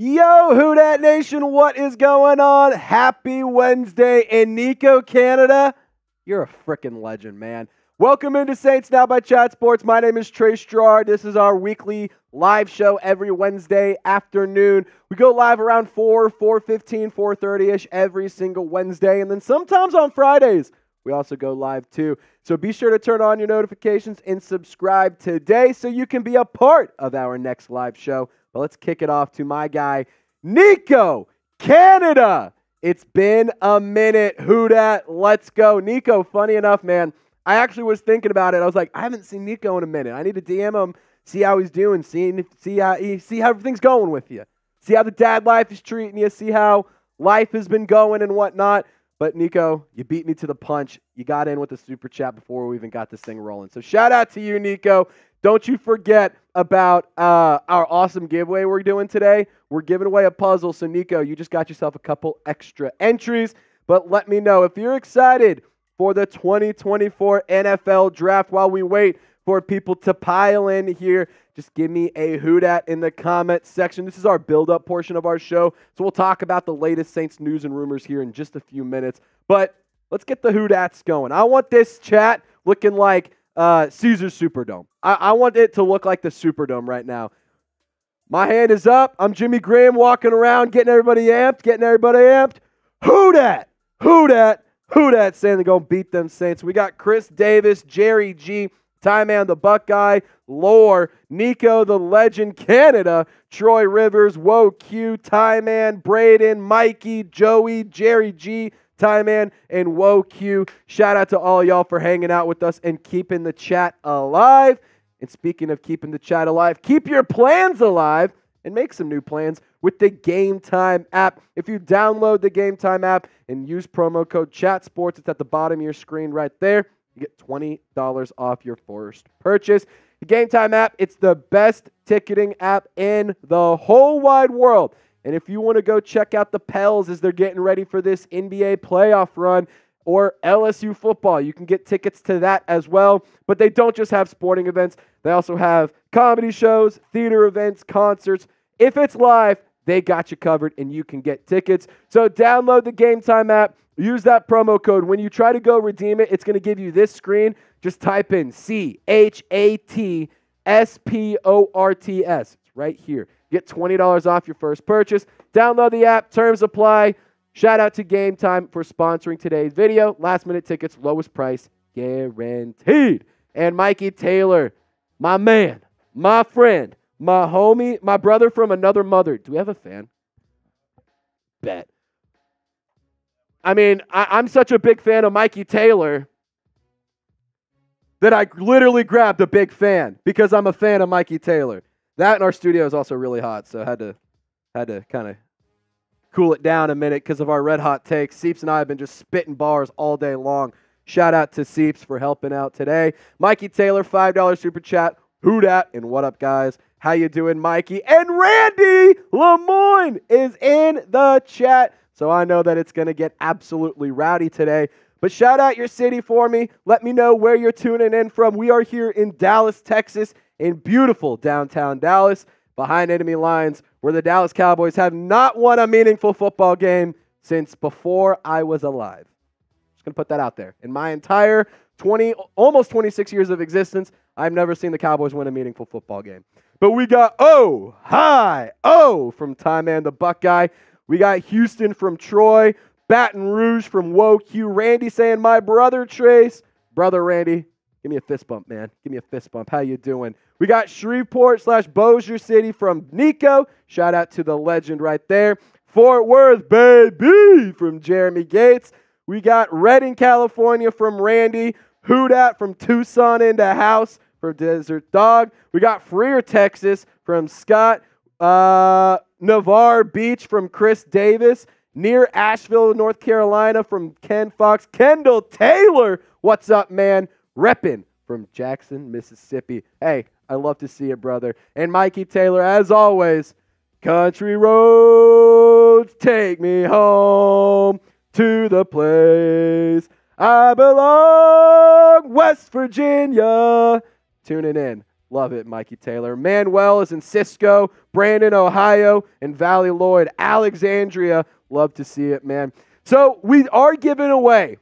Yo, Houdat Nation, what is going on? Happy Wednesday, and Nico Canada, you're a freaking legend, man. Welcome into Saints Now by Chat Sports. My name is Trey Stroud. This is our weekly live show every Wednesday afternoon. We go live around 4, 4:15, 4:30-ish every single Wednesday, and then sometimes on Fridays. We also go live too. So be sure to turn on your notifications and subscribe today so you can be a part of our next live show. But let's kick it off to my guy, Nico Canada. It's been a minute. Who dat? Let's go. Nico, funny enough, man, I actually was thinking about it. I was like, I haven't seen Nico in a minute. I need to DM him, see how he's doing, see how everything's going with you, see how the dad life is treating you, see how life has been going and whatnot. But, Nico, you beat me to the punch. You got in with the super chat before we even got this thing rolling. So, shout out to you, Nico. Don't you forget about our awesome giveaway we're doing today. We're giving away a puzzle. So, Nico, you just got yourself a couple extra entries. But let me know if you're excited for the 2024 NFL Draft while we wait for people to pile in here. Just give me a Houdat in the comment section. This is our build-up portion of our show, so we'll talk about the latest Saints news and rumors here in just a few minutes. But let's get the Houdats going. I want this chat looking like Caesar's Superdome. I want it to look like the Superdome right now. My hand is up. I'm Jimmy Graham walking around, getting everybody amped, Houdat! Houdat! Houdat saying they're going to beat them Saints. We got Chris Davis, Jerry G, Time Man, the Buckeye, Lore, Nico, the Legend, Canada, Troy Rivers, Woe Q, Time Man, Braden, Mikey, Joey, Jerry G, Time Man, and Woe Q. Shout out to all y'all for hanging out with us and keeping the chat alive. And speaking of keeping the chat alive, keep your plans alive and make some new plans with the Game Time app. If you download the Game Time app and use promo code ChatSports, it's at the bottom of your screen right there. You get $20 off your first purchase. The Game Time app, it's the best ticketing app in the whole wide world. And if you want to go check out the Pels as they're getting ready for this NBA playoff run or LSU football, you can get tickets to that as well. But they don't just have sporting events. They also have comedy shows, theater events, concerts. If it's live, they got you covered and you can get tickets. So download the Game Time app. Use that promo code. When you try to go redeem it, it's going to give you this screen. Just type in CHATSPORTS. It's right here. Get $20 off your first purchase. Download the app. Terms apply. Shout out to Game Time for sponsoring today's video. Last minute tickets, lowest price guaranteed. And Mikey Taylor, my man, my friend, my homie, my brother from another mother. Do we have a fan? Bet. I mean, I'm such a big fan of Mikey Taylor that I literally grabbed a big fan because I'm a fan of Mikey Taylor. That and our studio is also really hot, so I had to kind of cool it down a minute because of our red hot takes. Seeps and I have been just spitting bars all day long. Shout out to Seeps for helping out today. Mikey Taylor, $5 super chat. Who dat? And what up, guys? How you doing, Mikey? And Randy Lemoyne is in the chat. So I know that it's going to get absolutely rowdy today. But shout out your city for me. Let me know where you're tuning in from. We are here in Dallas, Texas, in beautiful downtown Dallas, behind enemy lines, where the Dallas Cowboys have not won a meaningful football game since before I was alive. Just going to put that out there. In my entire almost 26 years of existence, I've never seen the Cowboys win a meaningful football game. But we got Ohio from Time Man, the Buckeye. We got Houston from Troy, Baton Rouge from Woe Q, Randy saying, my brother Trace. Brother Randy, give me a fist bump, man. Give me a fist bump. How you doing? We got Shreveport / Bossier City from Nico. Shout out to the legend right there. Fort Worth, baby, from Jeremy Gates. We got Redding, California from Randy. Houdat from Tucson in the house from Desert Dog. We got Freer, Texas from Scott. Navarre Beach from Chris Davis, near Asheville, North Carolina from Ken Fox. Kendall Taylor, what's up, man? Reppin' from Jackson, Mississippi. Hey, I love to see it, brother. And Mikey Taylor, as always, country roads take me home to the place I belong, West Virginia. Tuning in Love it, Mikey Taylor. Manuel is in Cisco, Brandon, Ohio, and Valley Lloyd, Alexandria. Love to see it, man. So we are giving away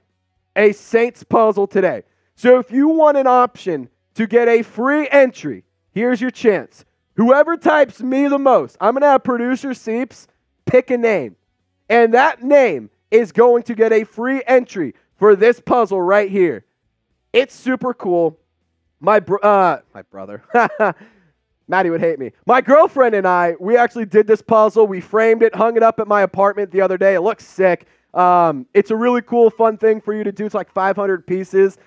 a Saints puzzle today. So if you want an option to get a free entry, here's your chance. Whoever types me the most, I'm going to have producer Seeps pick a name. And that name is going to get a free entry for this puzzle right here. It's super cool. My brother, Matty would hate me. My girlfriend and I, we actually did this puzzle. We framed it, hung it up at my apartment the other day. It looks sick. It's a really cool, fun thing for you to do. It's like 500 pieces.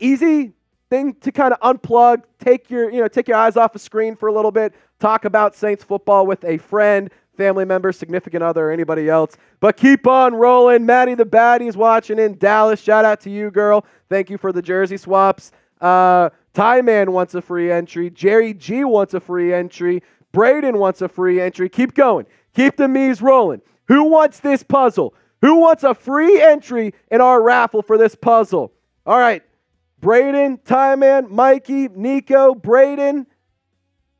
Easy thing to kind of unplug, take your eyes off the screen for a little bit, talk about Saints football with a friend, family member, significant other, or anybody else. But keep on rolling. Matty the Baddie's watching in Dallas. Shout out to you, girl. Thank you for the jersey swaps. Ty Man wants a free entry. Jerry G wants a free entry. Braden wants a free entry. Keep going. Keep the Mies rolling. Who wants this puzzle? Who wants a free entry in our raffle for this puzzle? All right. Braden, Ty Man, Mikey, Nico, Braden.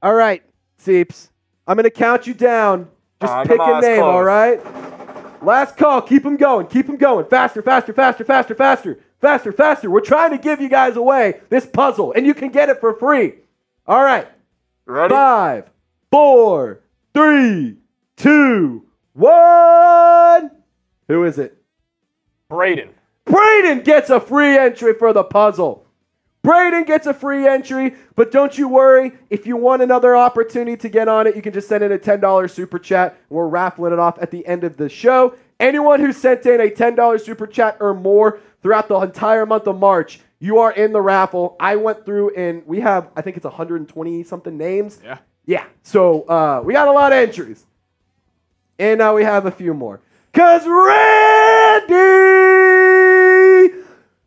All right, Seeps. I'm going to count you down. Just pick a name, all right? Last call. Keep them going. Keep them going. Faster, faster, faster, faster, faster. Faster, faster. We're trying to give you guys away this puzzle, and you can get it for free. All right. Ready? 5, 4, 3, 2, 1. Who is it? Braden. Braden gets a free entry for the puzzle. Braden gets a free entry, but don't you worry. If you want another opportunity to get on it, you can just send in a $10 super chat. We're raffling it off at the end of the show. Anyone who sent in a $10 super chat or more throughout the entire month of March, you are in the raffle. I went through and we have, I think it's 120-something names. Yeah. Yeah. So we got a lot of entries. And now we have a few more. Because Randy,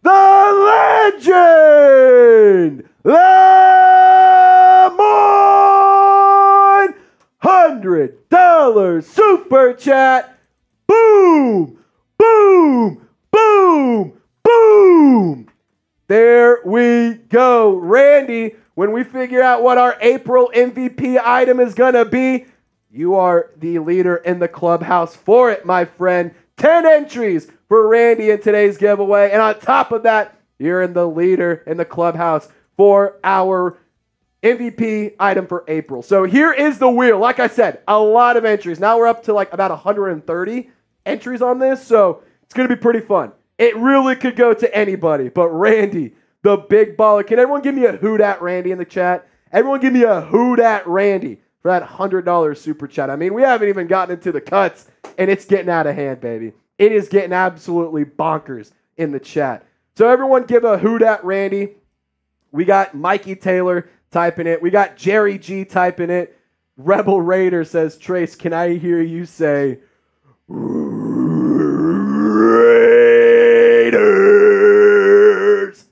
the legend, Lemoyne, $100 super chat. Boom, boom, boom, boom. There we go. Randy, when we figure out what our April MVP item is going to be, you are the leader in the clubhouse for it, my friend. 10 entries for Randy in today's giveaway. And on top of that, you're in the leader in the clubhouse for our MVP item for April. So here is the wheel. Like I said, a lot of entries. Now we're up to like about 130 entries on this, so it's going to be pretty fun. It really could go to anybody, but Randy, the big baller. Can everyone give me a who dat Randy in the chat? Everyone give me a who dat Randy for that $100 super chat. I mean, we haven't even gotten into the cuts, and it's getting out of hand, baby. It is getting absolutely bonkers in the chat. So everyone give a who dat Randy. We got Mikey Taylor typing it. We got Jerry G typing it. Rebel Raider says, Trace, can I hear you say Raiders?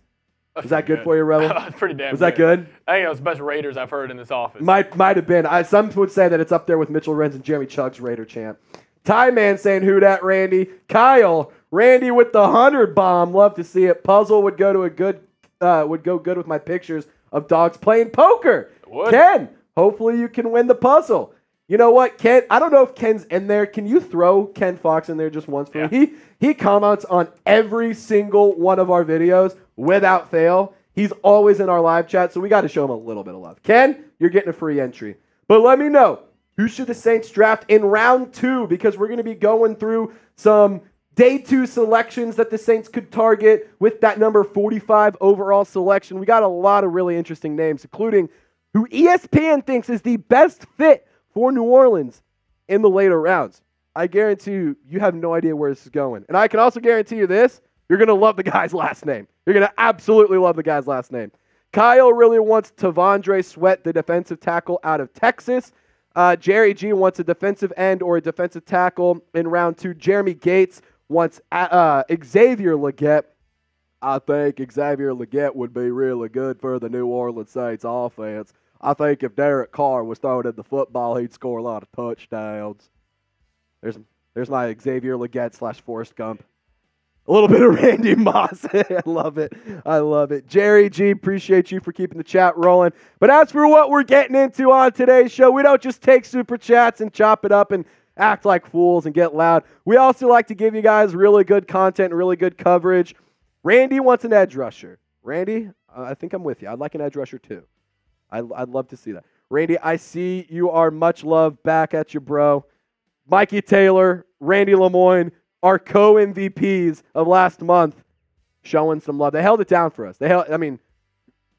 Is that good for you, Rebel? Pretty damn good. Was that good? I think it was the best Raiders I've heard in this office. Might have been. Some would say that it's up there with Mitchell Renz and Jeremy Chugg's Raider chant. Ty Man saying, who dat, Randy? Kyle, Randy with the 100 bomb. Love to see it. Puzzle would go to a good, would go good with my pictures of dogs playing poker. Ken, hopefully you can win the puzzle. You know what, Ken? I don't know if Ken's in there. Can you throw Ken Fox in there just once for me? He comments on every single one of our videos without fail. He's always in our live chat, so we got to show him a little bit of love. Ken, you're getting a free entry. But let me know, who should the Saints draft in round 2? Because we're going to be going through some day 2 selections that the Saints could target with that number 45 overall selection. We got a lot of really interesting names, including who ESPN thinks is the best fit for New Orleans in the later rounds. I guarantee you, you have no idea where this is going. And I can also guarantee you this, you're going to love the guy's last name. You're going to absolutely love the guy's last name. Kyle really wants Tavondre Sweat, the defensive tackle out of Texas. Jerry G wants a defensive end or a defensive tackle in round 2. Jeremy Gates wants Xavier Legette. I think Xavier Legette would be really good for the New Orleans Saints offense. I think if Derek Carr was throwing at the football, he'd score a lot of touchdowns. There's my Xavier Legette / Forrest Gump. A little bit of Randy Moss. I love it. I love it. Jerry G, appreciate you for keeping the chat rolling. But as for what we're getting into on today's show, we don't just take super chats and chop it up and act like fools and get loud. We also like to give you guys really good content, really good coverage. Randy wants an edge rusher. Randy, I think I'm with you. I'd like an edge rusher too. I'd love to see that. Randy, I see you are much loved. Back at you, bro. Mikey Taylor, Randy Lemoyne, our co-MVPs of last month, showing some love. They held it down for us. They held, I mean,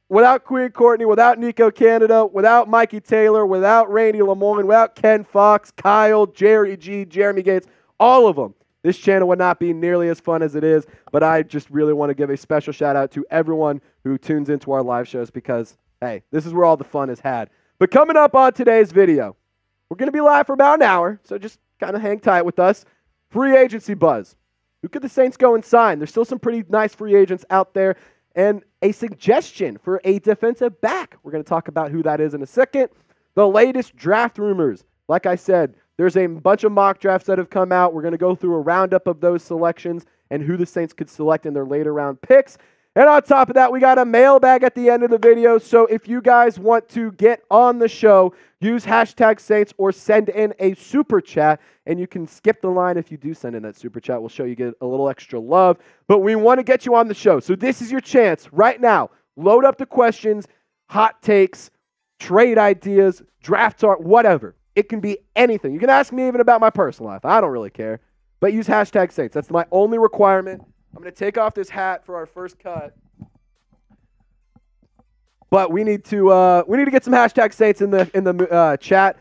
without Queen Courtney, without Nico Canada, without Mikey Taylor, without Randy Lemoyne, without Ken Fox, Kyle, Jerry G, Jeremy Gates, all of them, this channel would not be nearly as fun as it is. But I just really want to give a special shout-out to everyone who tunes into our live shows because, hey, this is where all the fun is had. But coming up on today's video, we're going to be live for about an hour, so just kind of hang tight with us. Free agency buzz. Who could the Saints go and sign? There's still some pretty nice free agents out there. And a suggestion for a defensive back. We're going to talk about who that is in a second. The latest draft rumors. Like I said, there's a bunch of mock drafts that have come out. We're going to go through a roundup of those selections and who the Saints could select in their later round picks. And on top of that, we got a mailbag at the end of the video. So if you guys want to get on the show, use hashtag Saints or send in a super chat. And you can skip the line if you do send in that super chat. We'll show you get a little extra love. But we want to get you on the show. So this is your chance right now. Load up the questions, hot takes, trade ideas, draft art, whatever. It can be anything. You can ask me even about my personal life. I don't really care. But use hashtag Saints. That's my only requirement. I'm going to take off this hat for our first cut. But we need to get some hashtag Saints in the chat.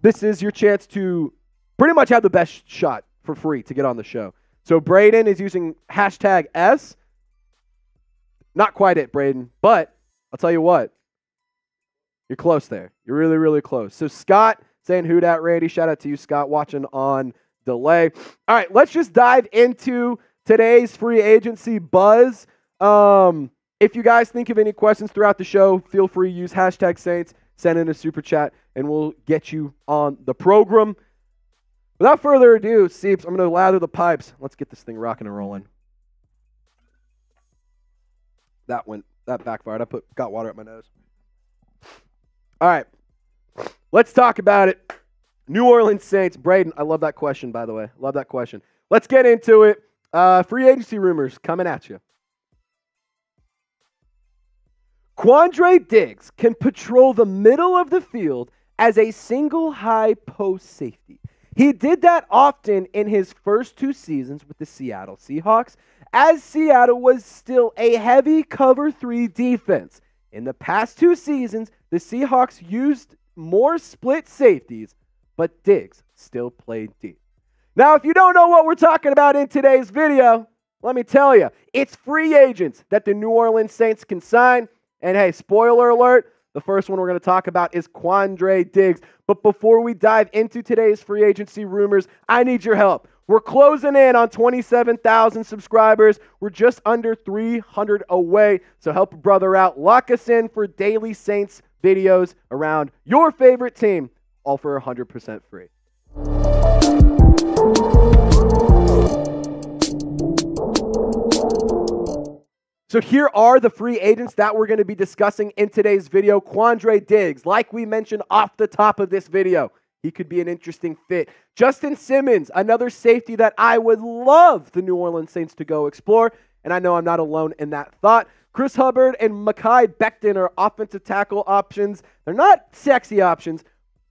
This is your chance to pretty much have the best shot for free to get on the show. So Braden is using hashtag S. Not quite it, Braden. But I'll tell you what. You're close there. You're really, really close. So Scott saying who dat, Randy. Shout out to you, Scott, watching on delay. All right, let's just dive into today's free agency buzz. If you guys think of any questions throughout the show, feel free to use hashtag Saints, send in a super chat, and we'll get you on the program. Without further ado, Seeps, I'm going to lather the pipes. Let's get this thing rocking and rolling. That backfired. I got water up my nose. All right, let's talk about it. New Orleans Saints. Braden, I love that question, by the way. Love that question. Let's get into it. Free agency rumors coming at you. Quandre Diggs can patrol the middle of the field as a single high post safety. He did that often in his first two seasons with the Seattle Seahawks, as Seattle was still a heavy cover 3 defense. In the past two seasons, the Seahawks used more split safeties, but Diggs still played deep. Now, if you don't know what we're talking about in today's video, let me tell you, it's free agents that the New Orleans Saints can sign. And hey, spoiler alert, the first one we're going to talk about is Quandre Diggs. But before we dive into today's free agency rumors, I need your help. We're closing in on 27,000 subscribers. We're just under 300 away. So help a brother out. Lock us in for daily Saints videos around your favorite team, all for 100% free. So here are the free agents that we're going to be discussing in today's video. Quandre Diggs, like we mentioned off the top of this video, he could be an interesting fit. Justin Simmons, another safety that I would love the New Orleans Saints to go explore, and I know I'm not alone in that thought. Chris Hubbard and Mekhi Becton are offensive tackle options. They're not sexy options,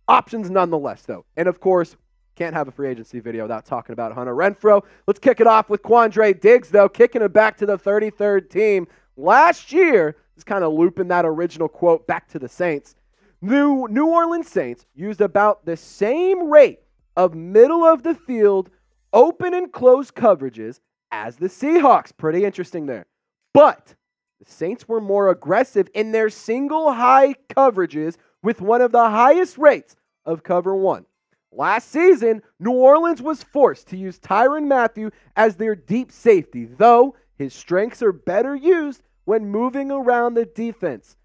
options nonetheless, though. And of course, can't have a free agency video without talking about Hunter Renfrow. Let's kick it off with Quandre Diggs, though, kicking it back to the 33rd team. Last year, just kind of looping that original quote back to the Saints. New Orleans Saints used about the same rate of middle-of-the-field open and closed coverages as the Seahawks. Pretty interesting there. But the Saints were more aggressive in their single-high coverages with one of the highest rates of cover one. Last season, New Orleans was forced to use Tyrann Mathieu as their deep safety, though his strengths are better used when moving around the defense.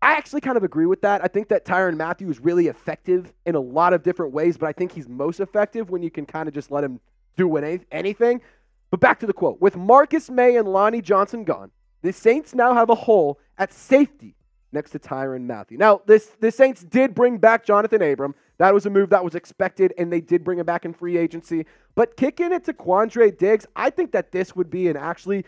I actually kind of agree with that. I think that Tyrann Mathieu is really effective in a lot of different ways, but I think he's most effective when you can kind of just let him do anything. But back to the quote. With Marcus May and Lonnie Johnson gone, the Saints now have a hole at safety next to Tyrann Mathieu. Now, the Saints did bring back Jonathan Abram. That was a move that was expected, and they did bring him back in free agency. But kicking it to Quandre Diggs, I think that this would be an actually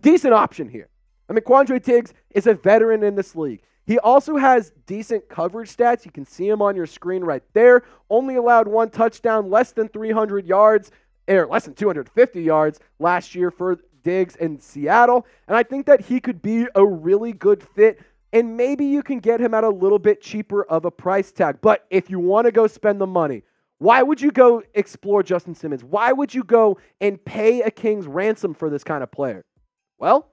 decent option here. I mean, Quandre Diggs is a veteran in this league. He also has decent coverage stats. You can see him on your screen right there. Only allowed one touchdown, less than 300 yards, or less than 250 yards last year for Diggs in Seattle. And I think that he could be a really good fit. And maybe you can get him at a little bit cheaper of a price tag. But if you want to go spend the money, why would you go explore Justin Simmons? Why would you go and pay a king's ransom for this kind of player? Well,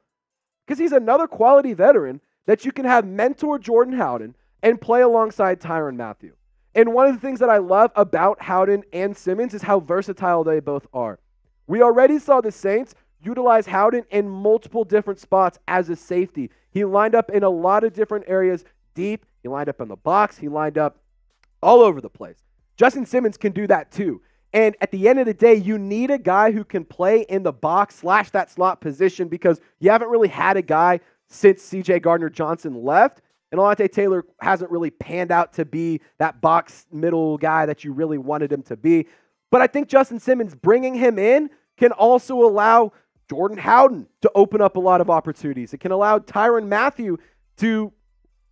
because he's another quality veteran that you can have mentor Jordan Howden and play alongside Tyrann Mathieu. And one of the things that I love about Howden and Simmons is how versatile they both are. We already saw the Saints utilize Howden in multiple different spots as a safety. He lined up in a lot of different areas deep. He lined up in the box. He lined up all over the place. Justin Simmons can do that too. And at the end of the day, you need a guy who can play in the box / that slot position because you haven't really had a guy since C.J. Gardner-Johnson left. And Alante Taylor hasn't really panned out to be that box middle guy that you really wanted him to be. But I think Justin Simmons, bringing him in, can also allow Jordan Howden to open up a lot of opportunities. It can allow Tyrann Mathieu to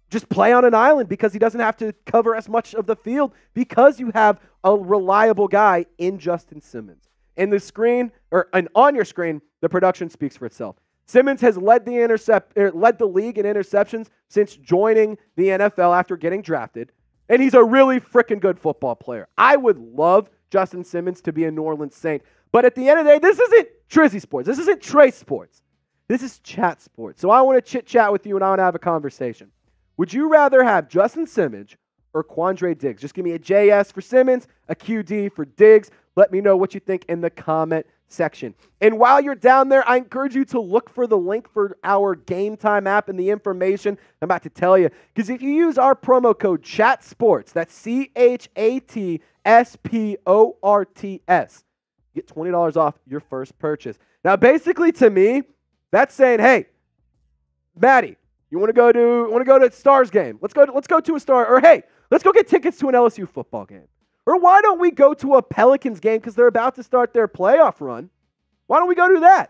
just play on an island because he doesn't have to cover as much of the field because you have a reliable guy in Justin Simmons. On your screen, the production speaks for itself. Simmons has led the league in interceptions since joining the NFL after getting drafted, and he's a really freaking good football player. I would love Justin Simmons to be a New Orleans Saint, but at the end of the day, this isn't Trizzy Sports. This isn't Trey Sports. This is Chat Sports. So I want to chit-chat with you, and I want to have a conversation. Would you rather have Justin Simmons or Quandre Diggs? Just give me a JS for Simmons, a QD for Diggs. Let me know what you think in the comment section. And while you're down there, I encourage you to look for the link for our Game Time app and the information I'm about to tell you. Because if you use our promo code CHATSPORTS, that's CHATSPORTS, you get $20 off your first purchase. Now, basically, to me, that's saying, hey, Matty, you want to go to a Stars game? Let's go to a Star. Or hey, let's go get tickets to an LSU football game. Or why don't we go to a Pelicans game because they're about to start their playoff run? Why don't we go do that?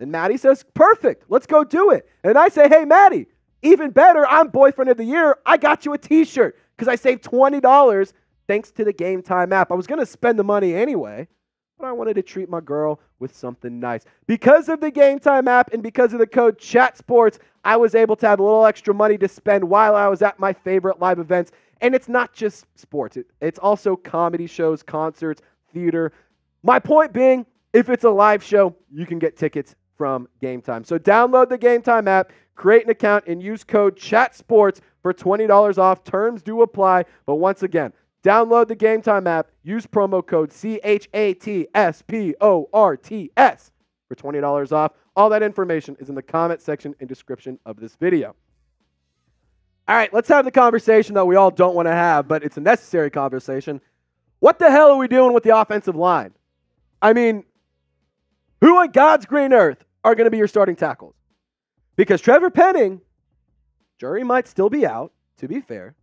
And Matty says, perfect, let's go do it. And I say, hey, Matty, even better, I'm Boyfriend of the Year. I got you a T-shirt because I saved $20 thanks to the Game Time app. I was going to spend the money anyway, but I wanted to treat my girl with something nice. Because of the Game Time app and because of the code CHATSPORTS, I was able to have a little extra money to spend while I was at my favorite live events. And it's not just sports. It's also comedy shows, concerts, theater. My point being, if it's a live show, you can get tickets from Game Time. So download the Game Time app, create an account, and use code CHATSPORTS for $20 off. Terms do apply. But once again, download the Game Time app, use promo code CHATSPORTS for $20 off. All that information is in the comment section and description of this video. All right, let's have the conversation that we all don't want to have, but it's a necessary conversation. What the hell are we doing with the offensive line? I mean, who on God's green earth are going to be your starting tackles? Because Trevor Penning, jury might still be out, to be fair.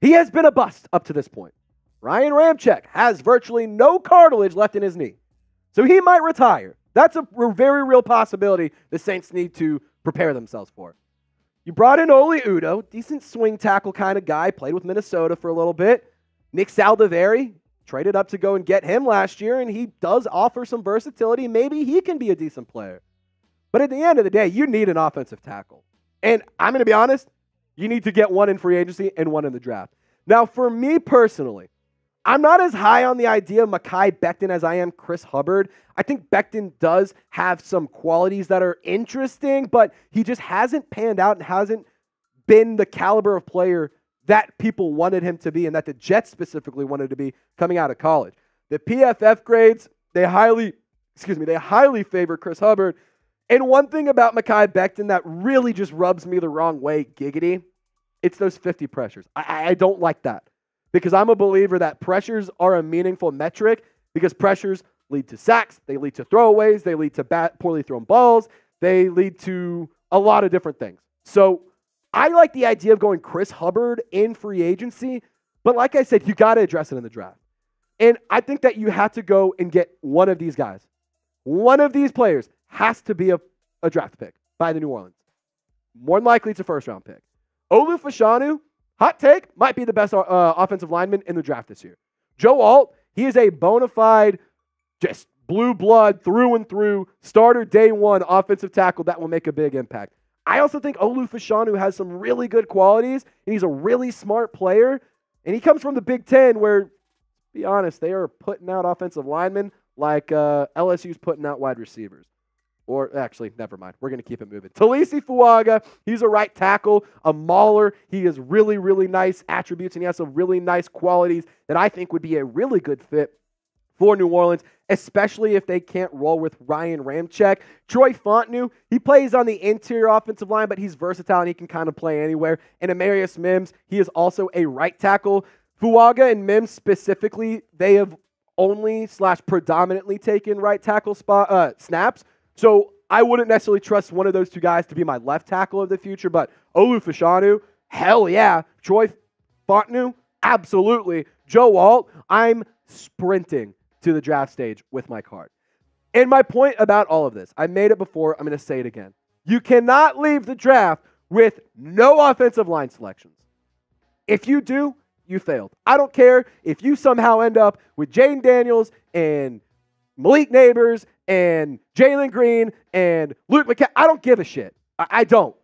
He has been a bust up to this point. Ryan Ramczyk has virtually no cartilage left in his knee, so he might retire. That's a very real possibility the Saints need to prepare themselves for. You brought in Ole Udoh, decent swing tackle kind of guy, played with Minnesota for a little bit. Nick Saldiveri, traded up to go and get him last year, and he does offer some versatility. Maybe he can be a decent player. But at the end of the day, you need an offensive tackle. And I'm going to be honest, you need to get one in free agency and one in the draft. Now, for me personally, I'm not as high on the idea of Mekhi Becton as I am Chris Hubbard. I think Becton does have some qualities that are interesting, but he just hasn't panned out and hasn't been the caliber of player that people wanted him to be and that the Jets specifically wanted to be coming out of college. The PFF grades, they highly favor Chris Hubbard. And one thing about Mekhi Becton that really just rubs me the wrong way, giggity, it's those 50 pressures. I don't like that because I'm a believer that pressures are a meaningful metric because pressures lead to sacks. They lead to throwaways. They lead to poorly thrown balls. They lead to a lot of different things. So I like the idea of going Chris Hubbard in free agency, but like I said, you got to address it in the draft. And I think that you have to go and get one of these guys. One of these players has to be a draft pick by the New Orleans. More than likely, it's a first-round pick. Olu-Fashanu, hot take, might be the best offensive lineman in the draft this year. Joe Alt, he is a bona fide, just blue blood, through and through, starter day one offensive tackle that will make a big impact. I also think Olu-Fashanu has some really good qualities, and he's a really smart player, and he comes from the Big Ten where, to be honest, they are putting out offensive linemen like LSU's putting out wide receivers. Or actually, never mind. We're going to keep it moving. Talisi Fuaga, he's a right tackle, a mauler. He has really, really nice attributes, and he has some really nice qualities that I think would be a really good fit for New Orleans, especially if they can't roll with Ryan Ramczyk. Troy Fontenot, he plays on the interior offensive line, but he's versatile and he can kind of play anywhere. And Amarius Mims, he is also a right tackle. Fuaga and Mims specifically, they have only / predominantly taken right tackle snaps. So I wouldn't necessarily trust one of those two guys to be my left tackle of the future, but Olu-Fashanu, hell yeah. Troy Fontenot, absolutely. Joe Alt, I'm sprinting to the draft stage with my card. And my point about all of this, I made it before, I'm going to say it again. You cannot leave the draft with no offensive line selections. If you do, you failed. I don't care if you somehow end up with Jayden Daniels and Malik Nabers and Jalen Green and Luke McCown. I don't give a shit. I don't.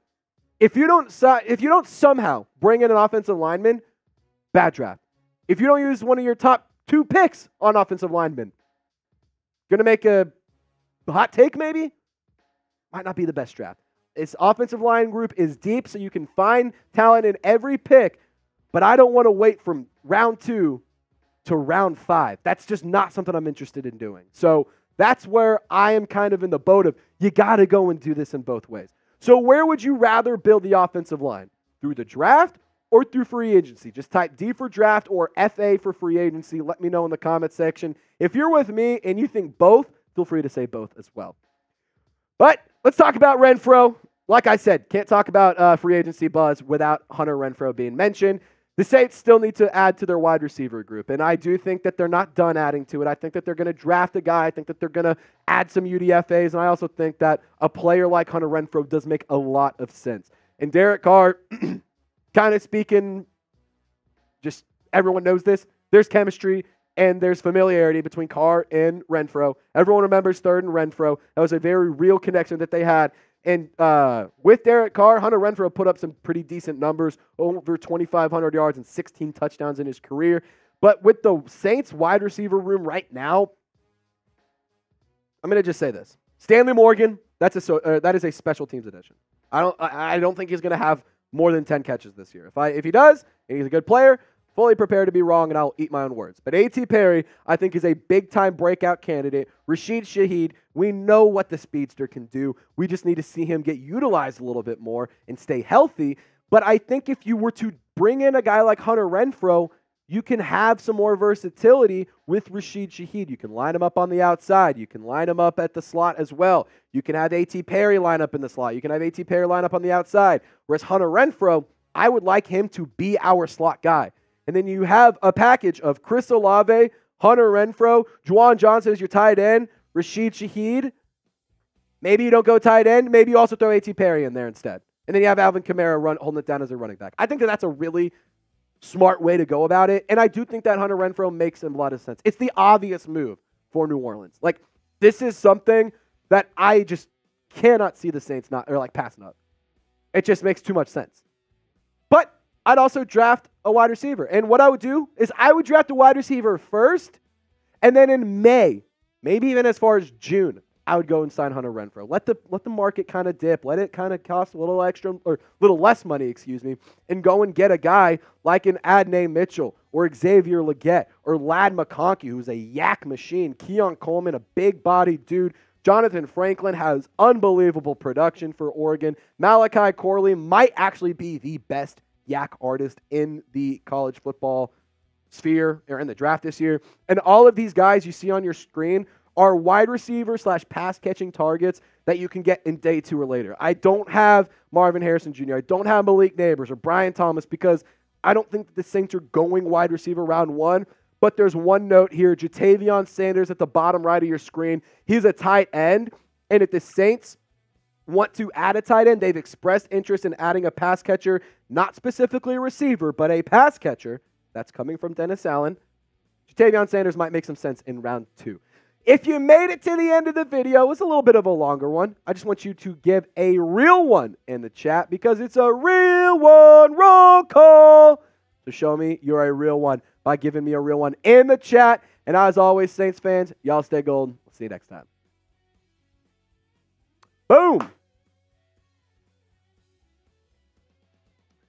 If you don't somehow bring in an offensive lineman, bad draft. If you don't use one of your top two picks on offensive linemen, going to make a hot take maybe? Might not be the best draft. This offensive line group is deep, so you can find talent in every pick, but I don't want to wait from round 2 to round 5. That's just not something I'm interested in doing. So that's where I am kind of in the boat of you got to go and do this in both ways. So where would you rather build the offensive line? Through the draft or through free agency? Just type D for draft or FA for free agency. Let me know in the comment section. If you're with me and you think both, feel free to say both as well. But let's talk about Renfrow. Like I said, can't talk about free agency buzz without Hunter Renfrow being mentioned. The Saints still need to add to their wide receiver group, and I do think that they're not done adding to it. I think that they're going to draft a guy. I think that they're going to add some UDFAs, and I also think that a player like Hunter Renfrow does make a lot of sense. And Derek Carr, kind of speaking, just everyone knows this, there's chemistry and there's familiarity between Carr and Renfrow. Everyone remembers Third and Renfrow. That was a very real connection that they had. And with Derek Carr, Hunter Renfrow put up some pretty decent numbers, over 2,500 yards and 16 touchdowns in his career. But with the Saints wide receiver room right now, I'm going to just say this. Stanley Morgan, that is a special teams edition. I don't think he's going to have more than 10 catches this year. If he does, and he's a good player, fully prepared to be wrong, and I'll eat my own words. But A.T. Perry, I think, is a big-time breakout candidate. Rashid Shaheed, we know what the speedster can do. We just need to see him get utilized a little bit more and stay healthy. But I think if you were to bring in a guy like Hunter Renfrow, you can have some more versatility with Rashid Shaheed. You can line him up on the outside. You can line him up at the slot as well. You can have A.T. Perry line up in the slot. You can have A.T. Perry line up on the outside. Whereas Hunter Renfrow, I would like him to be our slot guy. And then you have a package of Chris Olave, Hunter Renfrow, Juwan Johnson is your tight end, Rashid Shaheed. Maybe you don't go tight end. Maybe you also throw A.T. Perry in there instead. And then you have Alvin Kamara holding it down as a running back. I think that that's a really smart way to go about it. And I do think that Hunter Renfrow makes a lot of sense. It's the obvious move for New Orleans. Like, this is something that I just cannot see the Saints passing up. It just makes too much sense. But I'd also draft a wide receiver. And what I would do is I would draft a wide receiver first, and then in May, maybe even as far as June, I would go and sign Hunter Renfrow. Let the market kind of dip. Let it kind of cost a little extra or little less money, and go and get a guy like an Adney Mitchell or Xavier Legette or Ladd McConkey, who's a yak machine, Keon Coleman, a big-bodied dude. Jonathan Franklin has unbelievable production for Oregon. Malachi Corley might actually be the best yak artist in the college football sphere or in the draft this year. And all of these guys you see on your screen are wide receiver / pass catching targets that you can get in day two or later. I don't have Marvin Harrison Jr. I don't have Malik Neighbors or Brian Thomas because I don't think that the Saints are going wide receiver round one. But there's one note here. Jatavion Sanders at the bottom right of your screen. He's a tight end. And if the Saints want to add a tight end, they've expressed interest in adding a pass catcher, not specifically a receiver, but a pass catcher. That's coming from Dennis Allen. Jatavion Sanders might make some sense in round two. If you made it to the end of the video, it's a little bit of a longer one. I just want you to give a real one in the chat because it's a real one roll call. So show me you're a real one by giving me a real one in the chat. And as always, Saints fans, y'all stay golden. We'll see you next time. Boom.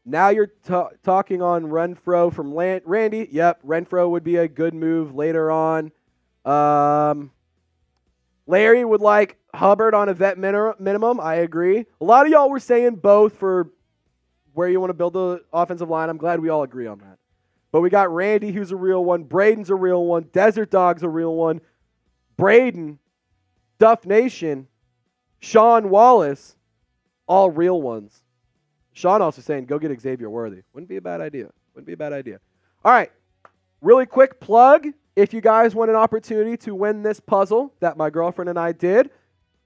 Now you're talking on Renfrow from Randy. Yep, Renfrow would be a good move later on. Larry would like Hubbard on a vet minimum. I agree. A lot of y'all were saying both for where you want to build the offensive line. I'm glad we all agree on that. But we got Randy, who's a real one. Braden's a real one. Desert Dog's a real one. Braden, Duff Nation, Sean Wallace, all real ones. Sean also saying, go get Xavier Worthy. Wouldn't be a bad idea. Wouldn't be a bad idea. All right. Really quick plug. If you guys want an opportunity to win this puzzle that my girlfriend and I did,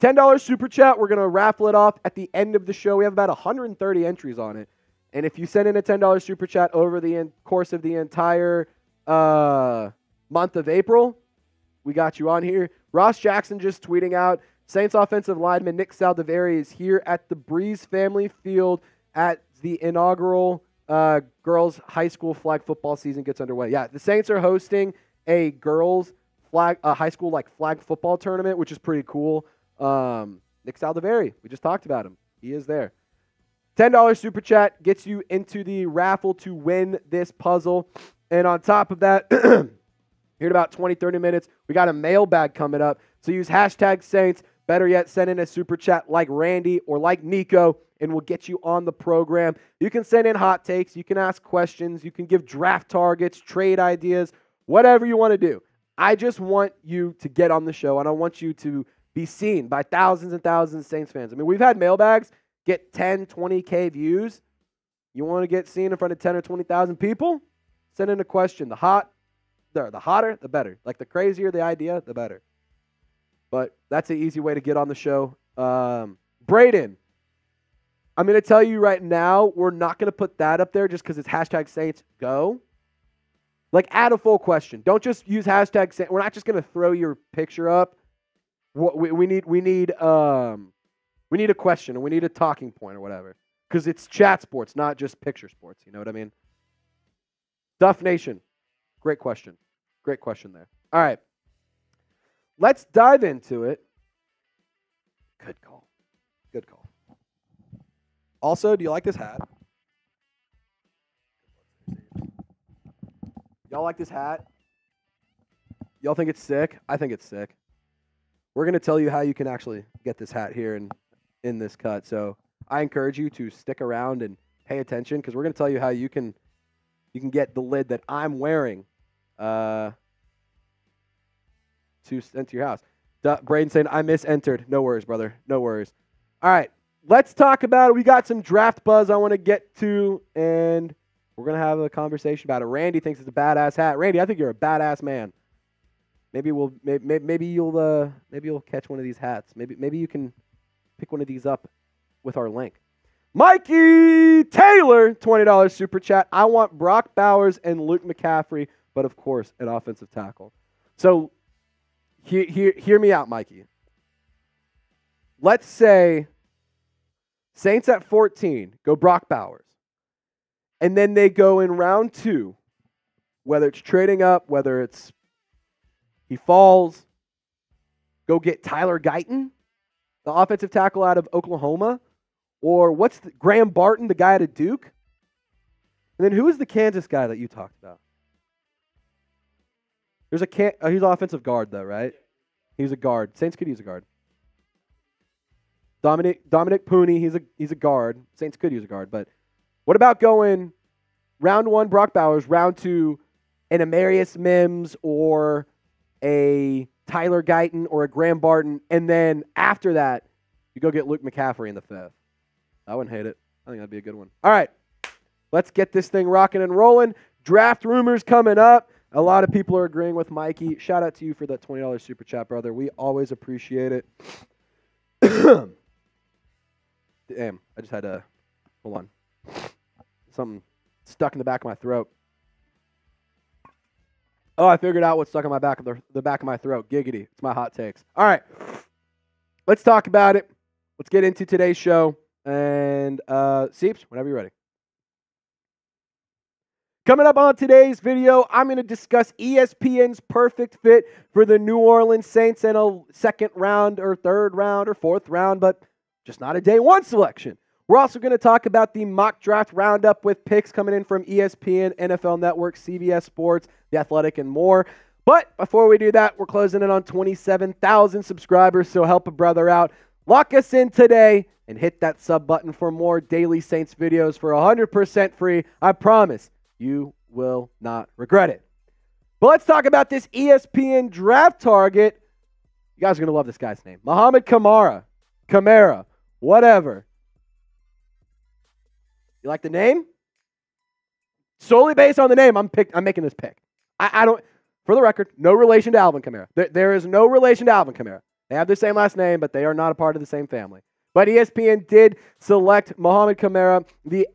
$10 Super Chat, we're going to raffle it off at the end of the show. We have about 130 entries on it. And if you send in a $10 Super Chat over the course of the entire month of April, we got you on here. Ross Jackson just tweeting out, Saints offensive lineman Nick Saldiveri is here at the Breeze Family Field at the inaugural girls high school flag football season gets underway. Yeah, the Saints are hosting a girls flag, high school flag football tournament, which is pretty cool. Nick Saldiveri, we just talked about him. He is there. $10 Super Chat gets you into the raffle to win this puzzle. And on top of that, here in about 20, 30 minutes, we got a mailbag coming up. So use hashtag Saints. Better yet, send in a Super Chat like Randy or like Nico, and we'll get you on the program. You can send in hot takes. You can ask questions. You can give draft targets, trade ideas, whatever you want to do. I just want you to get on the show, and I want you to be seen by thousands and thousands of Saints fans. I mean, we've had mailbags get 10, 20K views. You want to get seen in front of 10 or 20,000 people? Send in a question. The hotter, the better. The crazier the idea, the better. But that's an easy way to get on the show. Braden, I'm going to tell you right now, we're not going to put that up there just because it's hashtag Saints go. Add a full question. Don't just use hashtag Saints. We're not just going to throw your picture up. We need a question, or we need a talking point, or whatever. Because it's chat sports, not just picture sports. You know what I mean? Duff Nation, great question. Great question there. All right. Let's dive into it. Good call. Good call. Also, do you like this hat? Y'all like this hat? Y'all think it's sick? I think it's sick. We're going to tell you how you can actually get this hat here and in this cut. So I encourage you to stick around and pay attention, because we're going to tell you how you can get the lid that I'm wearing to send to your house. Braden saying, I misentered. No worries, brother. No worries. All right. Let's talk about it. We got some draft buzz I want to get to, and we're going to have a conversation about it. Randy thinks it's a badass hat. Randy, I think you're a badass man. Maybe you'll catch one of these hats. Maybe you can pick one of these up with our link. Mikey Taylor, $20 Super Chat. I want Brock Bowers and Luke McCaffrey, but of course, an offensive tackle. So hear me out, Mikey. Let's say Saints at 14 go Brock Bowers, and then they go in round two, whether it's trading up, whether it's he falls, go get Tyler Guyton, the offensive tackle out of Oklahoma, or Graham Barton, the guy out of Duke. And then who is the Kansas guy that you talked about? There's he's offensive guard though, right? He's a guard. Saints could use a guard. Dominic Pooney, he's a guard. Saints could use a guard, but what about going round one Brock Bowers, round two an Amarius Mims or a Tyler Guyton or a Graham Barton, and then after that, you go get Luke McCaffrey in the fifth. I wouldn't hate it. I think that'd be a good one. All right, let's get this thing rocking and rolling. Draft rumors coming up. A lot of people are agreeing with Mikey. Shout out to you for that $20 super chat, brother. We always appreciate it. Damn, I just had to, hold on. Something stuck in the back of my throat. Oh, I figured out what's stuck on my back of the back of my throat. Giggity. It's my hot takes. All right. Let's talk about it. Let's get into today's show. And, Seeps, whenever you're ready. Coming up on today's video, I'm going to discuss ESPN's perfect fit for the New Orleans Saints in a second round or third round or fourth round, but just not a day one selection. We're also going to talk about the mock draft roundup with picks coming in from ESPN, NFL Network, CBS Sports, The Athletic, and more. But before we do that, we're closing in on 27,000 subscribers, so help a brother out. Lock us in today and hit that sub button for more daily Saints videos for 100% free. I promise you will not regret it. But let's talk about this ESPN draft target. You guys are going to love this guy's name. Mekhi Becton, Kamara, whatever. You like the name? Solely based on the name, I'm making this pick. I don't, for the record, no relation to Alvin Kamara. There is no relation to Alvin Kamara. They have the same last name, but they are not a part of the same family. But ESPN did select Mekhi Becton, the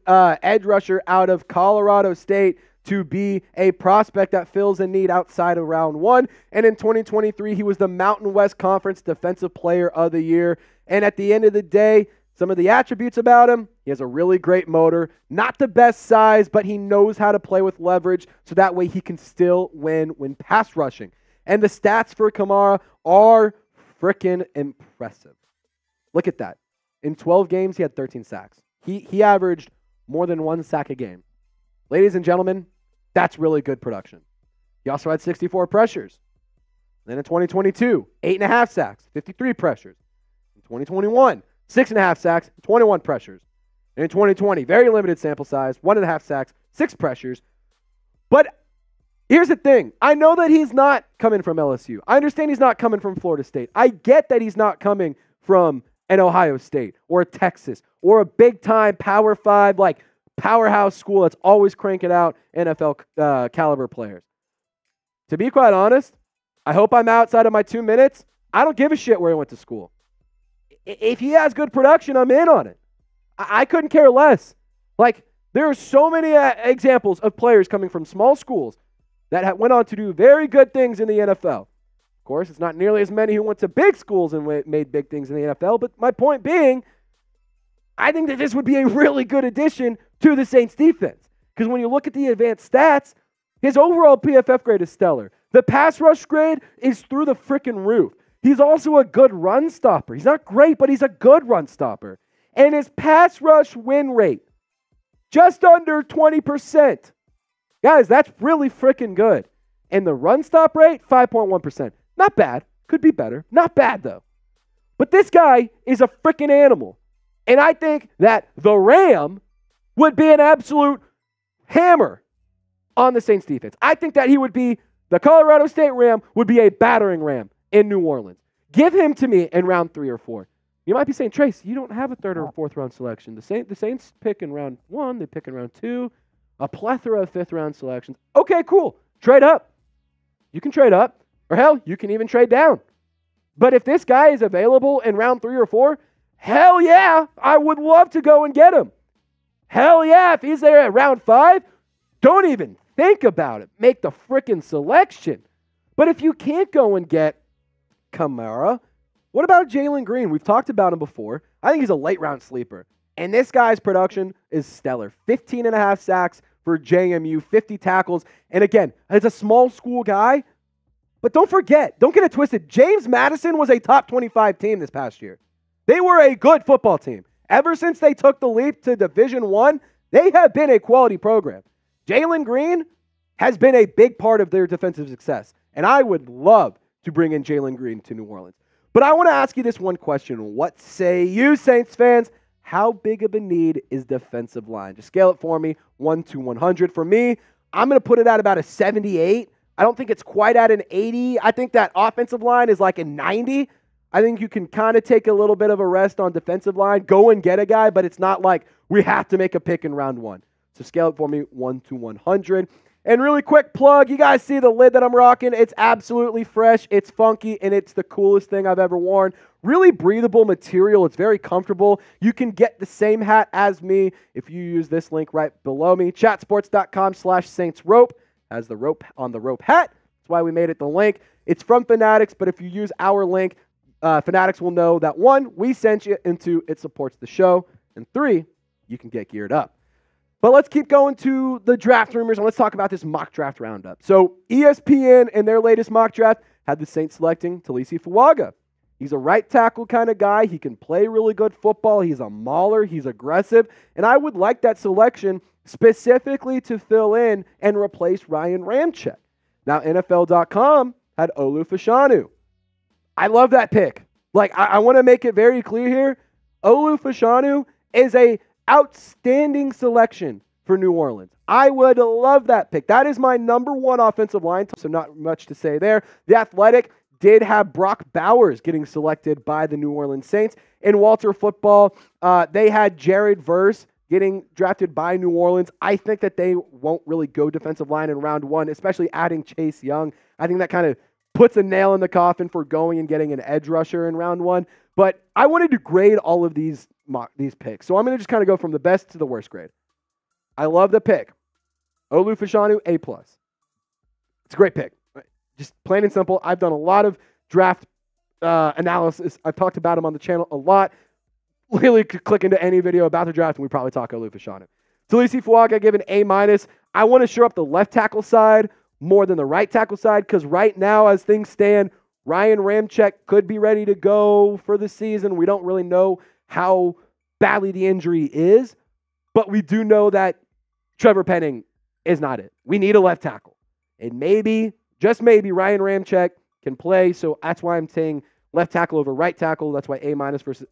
edge rusher out of Colorado State, to be a prospect that fills a need outside of round one. And in 2023, he was the Mountain West Conference Defensive Player of the Year. And at the end of the day, some of the attributes about him, he has a really great motor, not the best size, but he knows how to play with leverage, so that way he can still win when pass rushing. And the stats for Kamara are freaking impressive. Look at that. In 12 games, he had 13 sacks. He averaged more than one sack a game. Ladies and gentlemen, that's really good production. He also had 64 pressures. Then in 2022, 8.5 sacks, 53 pressures. In 2021, 6.5 sacks, 21 pressures. And in 2020, very limited sample size, 1.5 sacks, 6 pressures. But here's the thing. I know that he's not coming from LSU. I understand he's not coming from Florida State. I get that he's not coming from an Ohio State or a Texas or a big-time Power 5, like powerhouse school that's always cranking out NFL caliber players. To be quite honest, I hope I'm outside of my 2 minutes. I don't give a shit where he went to school. If he has good production, I'm in on it. I couldn't care less. Like, there are so many examples of players coming from small schools that went on to do very good things in the NFL. Of course, it's not nearly as many who went to big schools and made big things in the NFL, but my point being, I think that this would be a really good addition to the Saints defense. Because when you look at the advanced stats, his overall PFF grade is stellar. The pass rush grade is through the freaking roof. He's also a good run stopper. He's not great, but he's a good run stopper. And his pass rush win rate, just under 20%. Guys, that's really freaking good. And the run stop rate, 5.1%. Not bad. Could be better. Not bad, though. But this guy is a freaking animal. And I think that the Ram would be an absolute hammer on the Saints defense. I think that he would be, the Colorado State Ram would be a battering ram in New Orleans. Give him to me in round 3 or 4. You might be saying, Trace, you don't have a third or fourth round selection. The Saints pick in round 1, they pick in round 2, a plethora of fifth round selections. Okay, cool. Trade up. You can trade up, or hell, you can even trade down. But if this guy is available in round 3 or 4, hell yeah, I would love to go and get him. Hell yeah, if he's there at round 5, don't even think about it. Make the freaking selection. But if you can't go and get Kamara, what about Jalen Green? We've talked about him before. I think he's a late-round sleeper. And this guy's production is stellar. 15.5 sacks for JMU, 50 tackles. And again, it's a small school guy. But don't forget, don't get it twisted. James Madison was a top 25 team this past year. They were a good football team. Ever since they took the leap to Division I, they have been a quality program. Jalen Green has been a big part of their defensive success. And I would love to bring in Jalen Green to New Orleans. But I want to ask you this one question. What say you, Saints fans? How big of a need is defensive line? Just scale it for me, 1 to 100. For me, I'm going to put it at about a 78. I don't think it's quite at an 80. I think that offensive line is like a 90. I think you can kind of take a little bit of a rest on defensive line, go and get a guy, but it's not like we have to make a pick in round one. So scale it for me 1 to 100. And really quick plug, you guys see the lid that I'm rocking? It's absolutely fresh, it's funky, and it's the coolest thing I've ever worn. Really breathable material. It's very comfortable. You can get the same hat as me if you use this link right below me. Chatsports.com/Saints Rope has the rope on the rope hat. That's why we made it the link. It's from Fanatics, but if you use our link, Fanatics will know that, one, we sent you, and two, it supports the show, and three, you can get geared up. But let's keep going to the draft rumors, and let's talk about this mock draft roundup. So ESPN, in their latest mock draft, had the Saints selecting Talisi Fuaga. He's a right tackle kind of guy. He can play really good football. He's a mauler. He's aggressive. And I would like that selection specifically to fill in and replace Ryan Ramczyk. Now, NFL.com had Olu Fashanu. I love that pick. Like, I want to make it very clear here. Olu Fashanu is a outstanding selection for New Orleans. I would love that pick. That is my number one offensive line, so not much to say there. The Athletic did have Brock Bowers getting selected by the New Orleans Saints. In Walter Football, they had Jared Verse getting drafted by New Orleans. I think that they won't really go defensive line in round one, especially adding Chase Young. I think that kind of puts a nail in the coffin for going and getting an edge rusher in round one. But I wanted to grade all of these picks. So I'm going to just kind of go from the best to the worst grade. I love the pick. Olu Fashanu, A+. It's a great pick. Just plain and simple. I've done a lot of draft analysis. I've talked about him on the channel a lot. Literally could click into any video about the draft and we probably talk Olu Fashanu. Talisi Fuaga, give an A-. I want to shore up the left tackle side more than the right tackle side, because right now, as things stand, Ryan Ramczyk could be ready to go for the season. We don't really know how badly the injury is, but we do know that Trevor Penning is not it. We need a left tackle. And maybe, just maybe, Ryan Ramczyk can play, so that's why I'm saying left tackle over right tackle. That's why A+ versus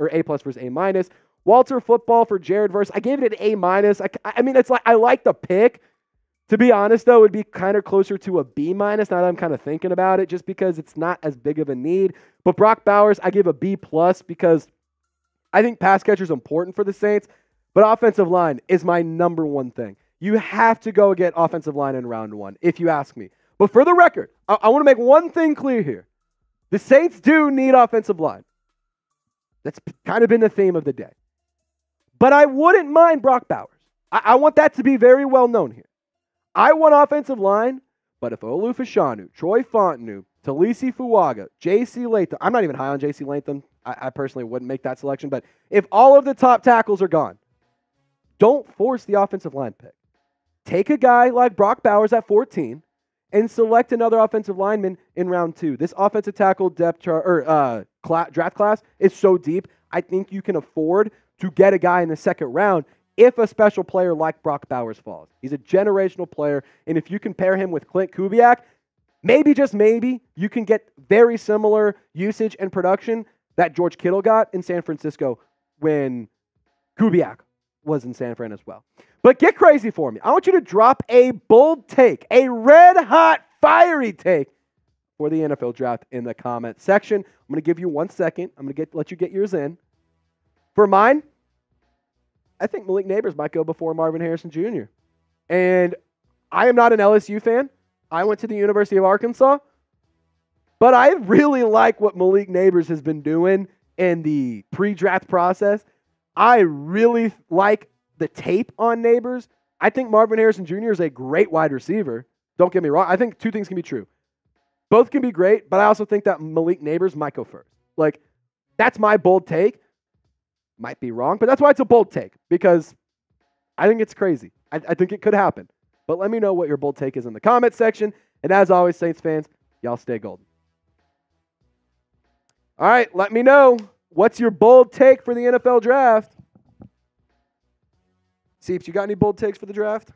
A-. Walter Football for Jared Verse. I gave it an A-. I mean, it's like I like the pick. To be honest, though, it would be kind of closer to a B- now that I'm kind of thinking about it, just because it's not as big of a need. But Brock Bowers, I give a B+ because I think pass catcher is important for the Saints, but offensive line is my number one thing. You have to go get offensive line in round one, if you ask me. But for the record, I want to make one thing clear here. The Saints do need offensive line. That's kind of been the theme of the day. But I wouldn't mind Brock Bowers. I want that to be very well known here. I want offensive line, but if Olu Fashanu, Troy Fontenot, Talisi Fuaga, J.C. Latham, I'm not even high on J.C. Latham. I personally wouldn't make that selection, but if all of the top tackles are gone, don't force the offensive line pick. Take a guy like Brock Bowers at 14 and select another offensive lineman in round two. This offensive tackle depth chart or draft class is so deep, I think you can afford to get a guy in the second round if a special player like Brock Bowers falls. He's a generational player, and if you compare him with Clint Kubiak, maybe, just maybe, you can get very similar usage and production that George Kittle got in San Francisco when Kubiak was in San Fran as well. But get crazy for me. I want you to drop a bold take, a red-hot, fiery take for the NFL draft in the comment section. I'm going to give you 1 second. I'm going to let you get yours in. For mine, I think Malik Nabers might go before Marvin Harrison Jr. And I am not an LSU fan. I went to the University of Arkansas. But I really like what Malik Nabers has been doing in the pre-draft process. I really like the tape on Nabers. I think Marvin Harrison Jr. is a great wide receiver. Don't get me wrong. I think two things can be true. Both can be great, but I also think that Malik Nabers might go first. Like, that's my bold take. Might be wrong, but that's why it's a bold take, because I think it's crazy. I think it could happen. But let me know what your bold take is in the comment section. And as always, Saints fans, y'all stay golden. All right, let me know. What's your bold take for the NFL draft? Seeps, you got any bold takes for the draft?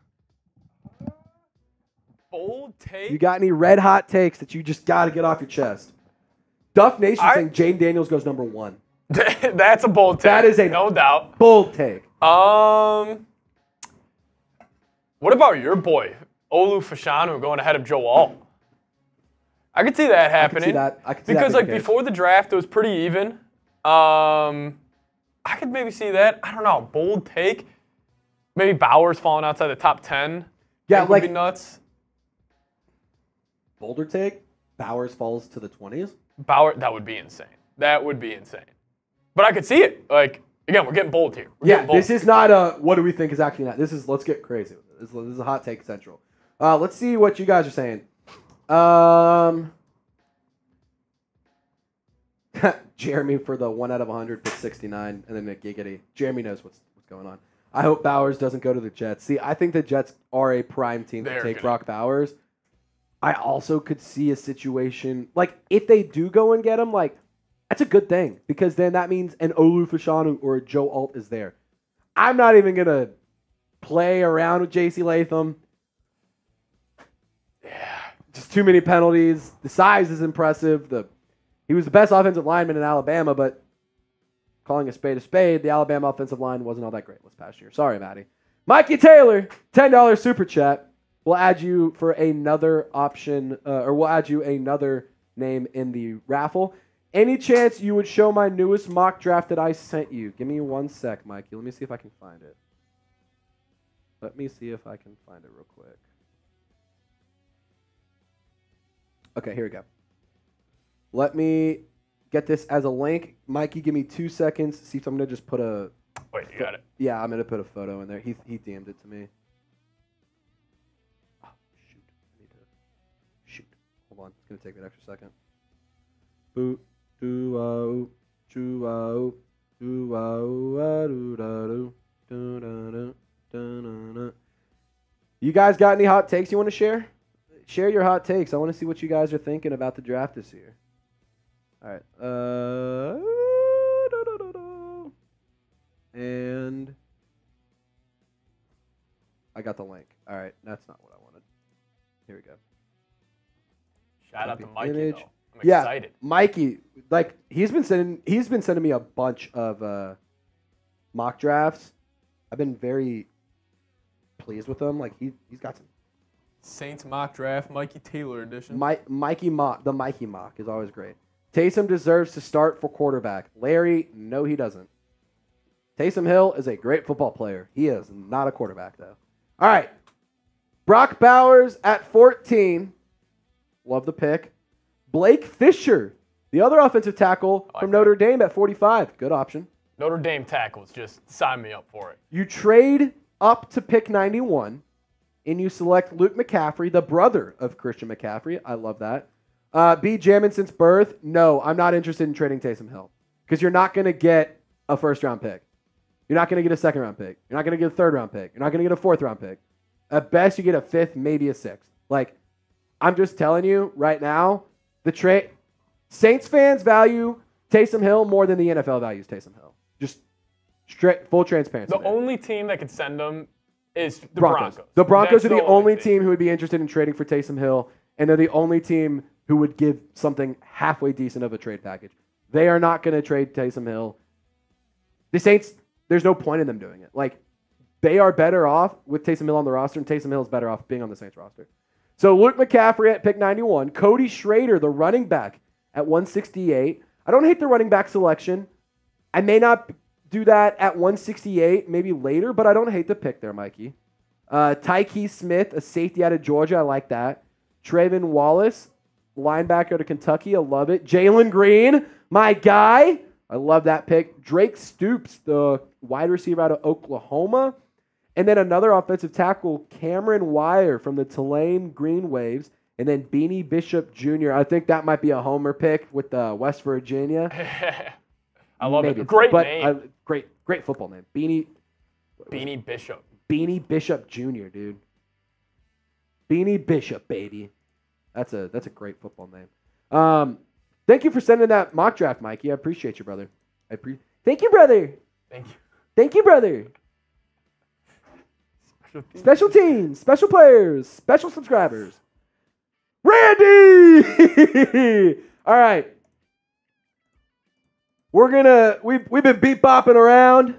Bold take? You got any red hot takes that you just got to get off your chest? Duff Nation saying Jane Daniels goes number one. That's a bold take. That is a no doubt bold take. What about your boy Olu Fashanu going ahead of Joel? I could see that happening. I could see that. I could see because that like before the draft, it was pretty even. I could maybe see that. I don't know. Bold take. Maybe Bowers falling outside the top 10. Yeah, like would be nuts. Bolder take. Bowers falls to the 20s. That would be insane. That would be insane. But I could see it. Like again, we're getting bold here. We're bold. This is not a what do we think is actually not. This is let's get crazy. This is a hot take central. Let's see what you guys are saying. Jeremy for the 1 out of 100 pick 69, and then the giggity. Jeremy knows what's going on. I hope Bowers doesn't go to the Jets. See, I think the Jets are a prime team to take Brock Bowers. I also could see a situation like if they do go and get him, like that's a good thing because then that means an Olu-Fashanu or a Joe Alt is there. I'm not even gonna play around with J.C. Latham. Yeah, just too many penalties. The size is impressive. He was the best offensive lineman in Alabama, but calling a spade, the Alabama offensive line wasn't all that great this past year. Sorry, Matty. Mikey Taylor, $10 super chat. We'll add you for another option, or we'll add you another name in the raffle. Any chance you would show my newest mock draft that I sent you? Give me 1 sec, Mikey. Let me see if I can find it. Let me see if I can find it real quick. Okay, here we go. Let me get this as a link. Mikey, give me 2 seconds. See if I'm going to just put a... Wait, you got it. Yeah, I'm going to put a photo in there. He DM'd it to me. Hold on, it's going to take an extra second. You guys got any hot takes you want to share? Share your hot takes. I want to see what you guys are thinking about the draft this year. All right. And I got the link. All right, that's not what I wanted. Here we go. Shout out to Mikey, though. I'm excited. Mikey, like he's been sending me a bunch of mock drafts. I've been very pleased with them. Like he's got some Saints mock draft, Mikey Taylor edition. Mikey mock, the Mikey mock is always great. Taysom deserves to start for quarterback. Larry, no, he doesn't. Taysom Hill is a great football player. He is not a quarterback though. All right, Brock Bowers at 14. Love the pick. Blake Fisher, the other offensive tackle from Notre Dame at 45. Good option. Notre Dame tackles. Just sign me up for it. You trade up to pick 91, and you select Luke McCaffrey, the brother of Christian McCaffrey. I love that. Be jamming since birth. No, I'm not interested in trading Taysom Hill because you're not going to get a first-round pick. You're not going to get a second-round pick. You're not going to get a third-round pick. You're not going to get a fourth-round pick. At best, you get a fifth, maybe a sixth. Like, I'm just telling you right now, the Saints fans value Taysom Hill more than the NFL values Taysom Hill. Just straight, full transparency. The only team that could send them is the Broncos. The Broncos are the only team who would be interested in trading for Taysom Hill, and they're the only team who would give something halfway decent of a trade package. They are not going to trade Taysom Hill. The Saints, there's no point in them doing it. Like, they are better off with Taysom Hill on the roster, and Taysom Hill is better off being on the Saints roster. So Luke McCaffrey at pick 91. Cody Schrader, the running back, at 168. I don't hate the running back selection. I may not do that at 168, maybe later, but I don't hate the pick there, Mikey. Tyke Smith, a safety out of Georgia. I like that. Trayvon Wallace, linebacker out of Kentucky. I love it. Jalen Green, my guy. I love that pick. Drake Stoops, the wide receiver out of Oklahoma. And then another offensive tackle, Cameron Wire from the Tulane Green Waves. And then Beanie Bishop Jr. I think that might be a homer pick with West Virginia. I love it. Great name. Great football name. Beanie Bishop. Beanie Bishop Jr., dude. Beanie Bishop, baby. That's a great football name. Thank you for sending that mock draft, Mikey. I appreciate you, brother. Thank you, brother. Thank you. Thank you, brother. Special teams, special players, special subscribers. Randy! All right. We've been beat-bopping around.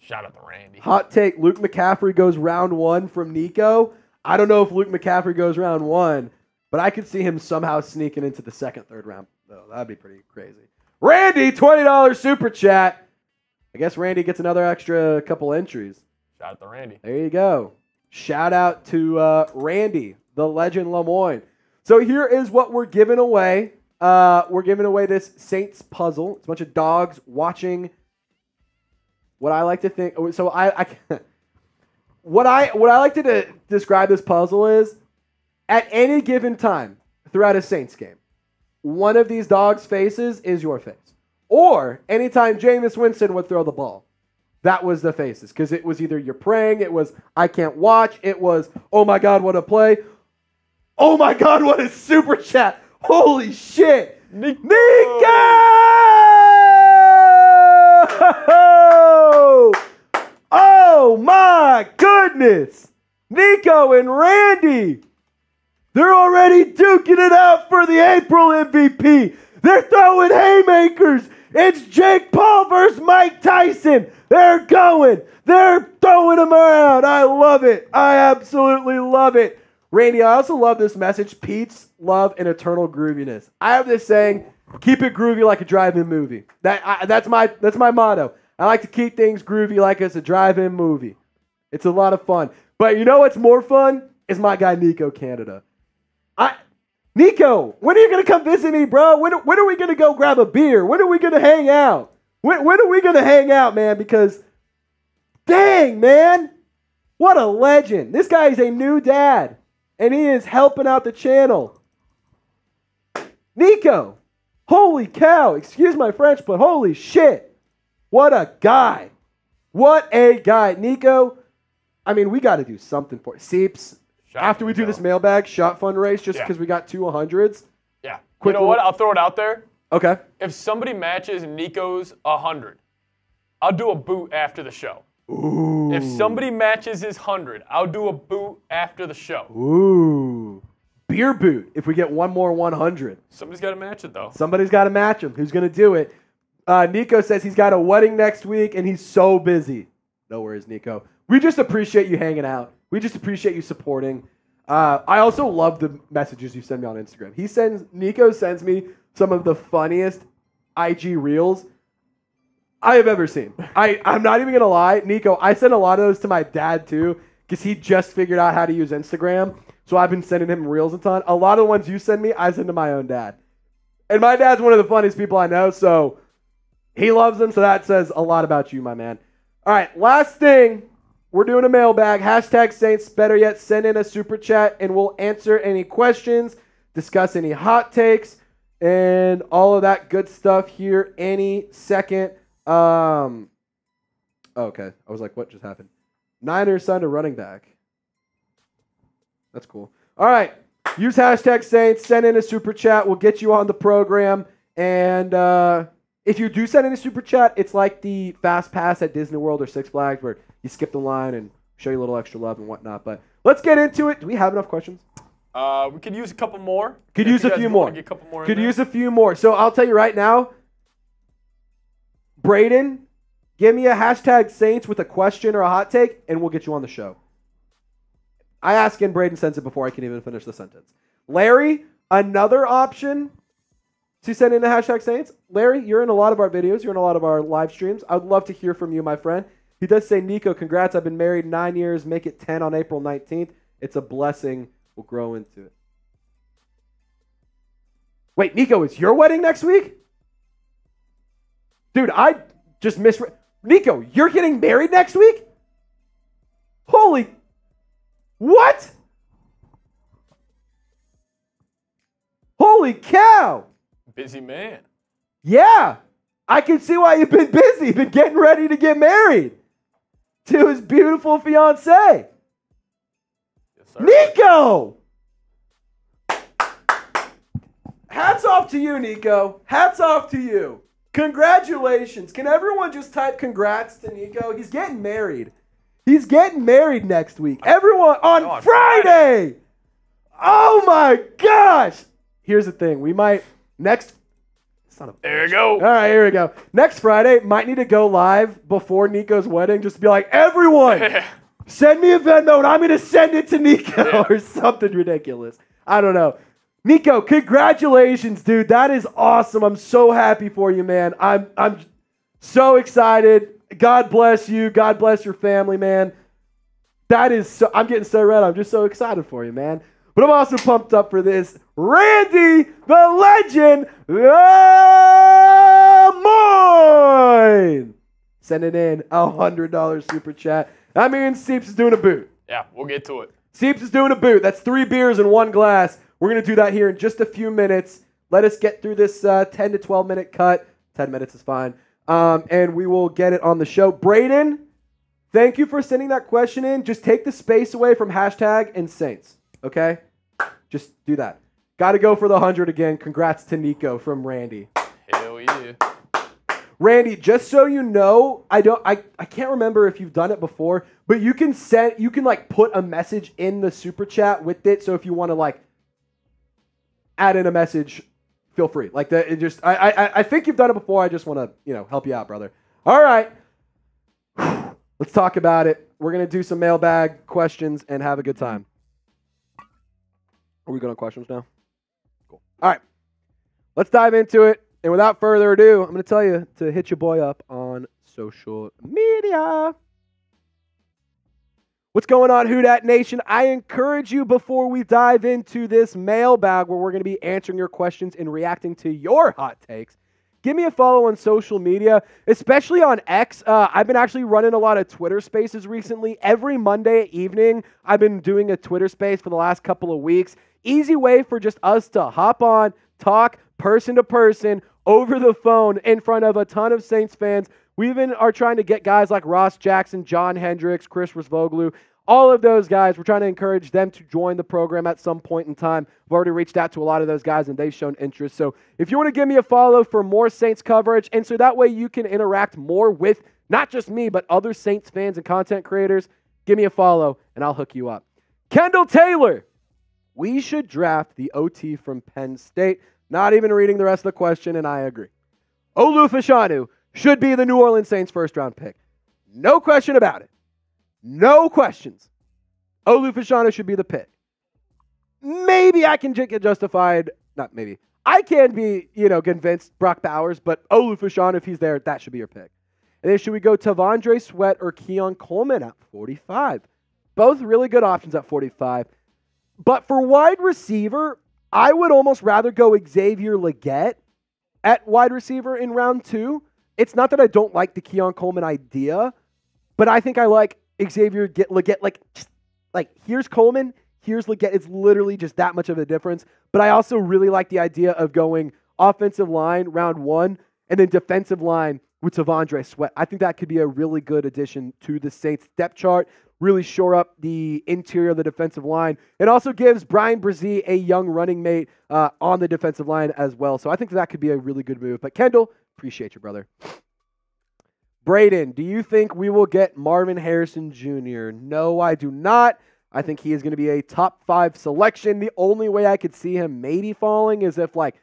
Shout out to Randy. Hot take, Luke McCaffrey goes round 1 from Nico. I don't know if Luke McCaffrey goes round 1, But I could see him somehow sneaking into the second, third round, though. That'd be pretty crazy. Randy, $20 super chat. I guess Randy gets another extra couple entries. Shout out to Randy. There you go. Shout out to Randy, the legend Lemoyne. So here is what we're giving away. We're giving away this Saints puzzle. It's a bunch of dogs watching what I like to think. So what I like to describe this puzzle is at any given time throughout a Saints game, one of these dogs' faces is your face. Or anytime Jameis Winston would throw the ball, that was the faces. Because it was either you're praying, it was I can't watch, it was oh my God, what a play. Oh my God, what a super chat. Holy shit. Nico! Oh my goodness. Nico and Randy. They're already duking it out for the April MVP. They're throwing haymakers. It's Jake Paul versus Mike Tyson. They're going. They're throwing them around. I love it. I absolutely love it. Randy, I also love this message. Pete's love and eternal grooviness. I have this saying, keep it groovy like a drive-in movie. That's my motto. I like to keep things groovy like it's a drive-in movie. It's a lot of fun. But you know what's more fun? Is my guy Nico Canada. Nico, when are you going to come visit me, bro? When are we going to go grab a beer? When are we going to hang out? When are we going to hang out, man? Because, dang, man, what a legend. This guy is a new dad. And he is helping out the channel. Nico, holy cow. Excuse my French, but holy shit. What a guy. What a guy. Nico, I mean, we got to do something for it. Seeps, after we do this mailbag shot fund race, just because we got two 100s. Yeah. Quick, you know what? I'll throw it out there. Okay. If somebody matches Nico's 100, I'll do a boot after the show. Ooh. If somebody matches his 100, I'll do a boot after the show. Ooh. Beer boot if we get one more 100. Somebody's got to match it, though. Somebody's got to match him. Who's going to do it? Nico says he's got a wedding next week, and he's so busy. No worries, Nico. We just appreciate you hanging out. We just appreciate you supporting. I also love the messages you send me on Instagram. Nico sends me some of the funniest IG reels I have ever seen. I'm not even going to lie. Nico, I sent a lot of those to my dad, too, because he just figured out how to use Instagram. So I've been sending him reels a ton. A lot of the ones you send me, I send to my own dad. And my dad's one of the funniest people I know, so he loves them. So that says a lot about you, my man. All right, last thing. We're doing a mailbag. Hashtag Saints. Better yet, send in a super chat, and we'll answer any questions, discuss any hot takes, and all of that good stuff here any second. Okay. I was like, what just happened? Niners signed a running back. That's cool. All right. Use hashtag Saints. Send in a super chat. We'll get you on the program. And if you do send in a super chat, it's like the fast pass at Disney World or Six Flags where you skip the line and show you a little extra love and whatnot. But let's get into it. Do we have enough questions? We could use a couple more. Could use a few more. Could use a few more. So I'll tell you right now, Braden, give me a hashtag Saints with a question or a hot take, and we'll get you on the show. I ask and Braden sends it before I can even finish the sentence. Larry, another option to send in a hashtag Saints. Larry, you're in a lot of our videos. You're in a lot of our live streams. I would love to hear from you, my friend. He does say, Nico, congrats. I've been married 9 years. Make it 10 on April 19th. It's a blessing. We'll grow into it. Wait, Nico, is your wedding next week? Dude, I just misread. Nico, you're getting married next week? Holy. What? Holy cow. Busy man. Yeah. I can see why you've been busy. Been getting ready to get married to his beautiful fiancée. Yes, sir. Nico. Hats off to you, Nico. Hats off to you. Congratulations. Can everyone just type congrats to Nico? He's getting married. He's getting married next week. Everyone on Friday. Oh, my gosh. Here's the thing. We might next. Son of a bitch. There you go. All right, here we go. Next Friday, might need to go live before Nico's wedding just to be like, everyone, send me a Venmo and I'm going to send it to Nico or something ridiculous. I don't know. Nico, congratulations, dude. That is awesome. I'm so happy for you, man. I'm so excited. God bless you. God bless your family, man. That is so, I'm getting so red. I'm just so excited for you, man. But I'm also pumped up for this. Randy, the legend, Lemoyne. Sending in a $100 super chat. That means Seeps is doing a boot. Yeah, we'll get to it. Seeps is doing a boot. That's 3 beers and 1 glass. We're going to do that here in just a few minutes. Let us get through this 10 to 12-minute cut. 10 minutes is fine. And we will get it on the show. Braden, thank you for sending that question in. Just take the space away from hashtag and Saints. Okay? Just do that. Got to go for the 100 again. Congrats to Nico from Randy. Hell yeah. Randy, just so you know, I can't remember if you've done it before, but you can send, you can like put a message in the super chat with it. So if you want to like add in a message, feel free. Like that, it just I think you've done it before. I just want to, you know, help you out, brother. All right. Let's talk about it. We're going to do some mailbag questions and have a good time. Are we going on questions now? Cool. All right. Let's dive into it. And without further ado, I'm going to tell you to hit your boy up on social media. What's going on, Who Dat Nation? I encourage you, before we dive into this mailbag where we're going to be answering your questions and reacting to your hot takes, give me a follow on social media, especially on X. I've been actually running a lot of Twitter spaces recently. Every Monday evening, I've been doing a Twitter space for the last couple of weeks. Easy way for just us to hop on, talk person to person, over the phone, in front of a ton of Saints fans. We even are trying to get guys like Ross Jackson, John Hendricks, Chris Rusvoglu, all of those guys. We're trying to encourage them to join the program at some point in time. I've already reached out to a lot of those guys, and they've shown interest. So if you want to give me a follow for more Saints coverage, and so that way you can interact more with not just me, but other Saints fans and content creators, give me a follow, and I'll hook you up. Kendall Taylor, we should draft the OT from Penn State. Not even reading the rest of the question, and I agree. Olufashanu should be the New Orleans Saints first-round pick. No question about it. No questions. Olufashanu should be the pick. Maybe I can get justified. Not maybe. I can be, you know, convinced Brock Bowers, but Olufashanu, if he's there, that should be your pick. And then should we go Tavondre Sweat or Keon Coleman at 45? Both really good options at 45. But for wide receiver, I would almost rather go Xavier Legette at wide receiver in round two. It's not that I don't like the Keon Coleman idea, but I think I like Xavier Legette. Like here's Coleman, here's Legette. It's literally just that much of a difference. But I also really like the idea of going offensive line round one and then defensive line with Tavondre Sweat. I think that could be a really good addition to the Saints depth chart. Really shore up the interior of the defensive line. It also gives Brian Brzee a young running mate on the defensive line as well. So I think that could be a really good move. But Kendall, appreciate you, brother. Braden, do you think we will get Marvin Harrison Jr.? No, I do not. I think he is going to be a top 5 selection. The only way I could see him maybe falling is if like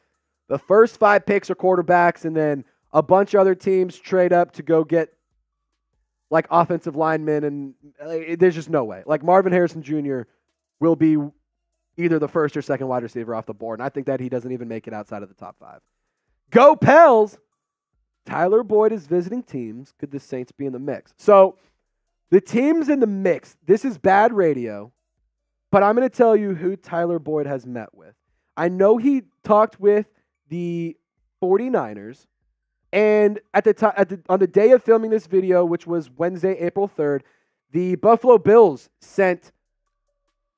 the first 5 picks are quarterbacks and then a bunch of other teams trade up to go get like offensive linemen, and there's just no way. Like Marvin Harrison Jr. will be either the first or second wide receiver off the board, and I think that he doesn't even make it outside of the top 5. Go Pels! Tyler Boyd is visiting teams. Could the Saints be in the mix? So the teams in the mix, this is bad radio, but I'm going to tell you who Tyler Boyd has met with. I know he talked with the 49ers, and at the time, on the day of filming this video, which was Wednesday, April 3rd, the Buffalo Bills sent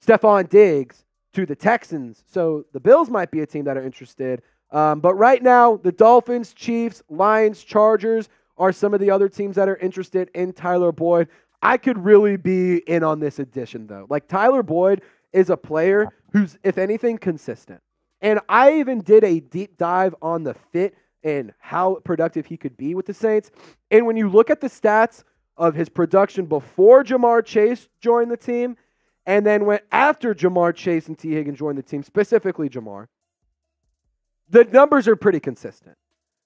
Stephon Diggs to the Texans. So the Bills might be a team that are interested. But right now, the Dolphins, Chiefs, Lions, Chargers are some of the other teams that are interested in Tyler Boyd. I could really be in on this addition, though. Like, Tyler Boyd is a player who's, if anything, consistent. And I even did a deep dive on the fit and how productive he could be with the Saints. And when you look at the stats of his production before Jamar Chase joined the team, and then when after Jamar Chase and T. Higgins joined the team, specifically Jamar, the numbers are pretty consistent.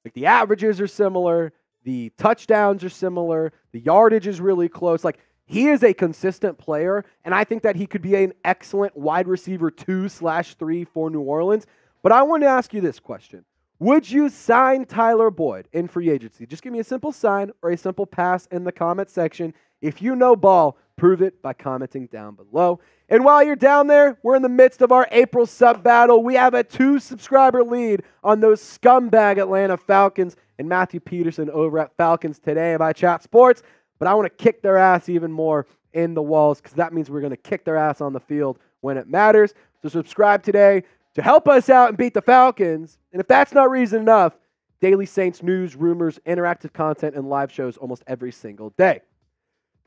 Like the averages are similar, the touchdowns are similar, the yardage is really close. Like He is a consistent player, and I think that he could be an excellent wide receiver 2/3 for New Orleans. But I want to ask you this question. Would you sign Tyler Boyd in free agency? Just give me a simple sign or a simple pass in the comment section. If you know ball, prove it by commenting down below. And while you're down there, we're in the midst of our April sub battle. We have a 2-subscriber lead on those scumbag Atlanta Falcons and Matthew Peterson over at Falcons Today by Chat Sports. But I want to kick their ass even more in the walls, because that means we're going to kick their ass on the field when it matters. So subscribe today to help us out and beat the Falcons. And if that's not reason enough, daily Saints news, rumors, interactive content, and live shows almost every single day.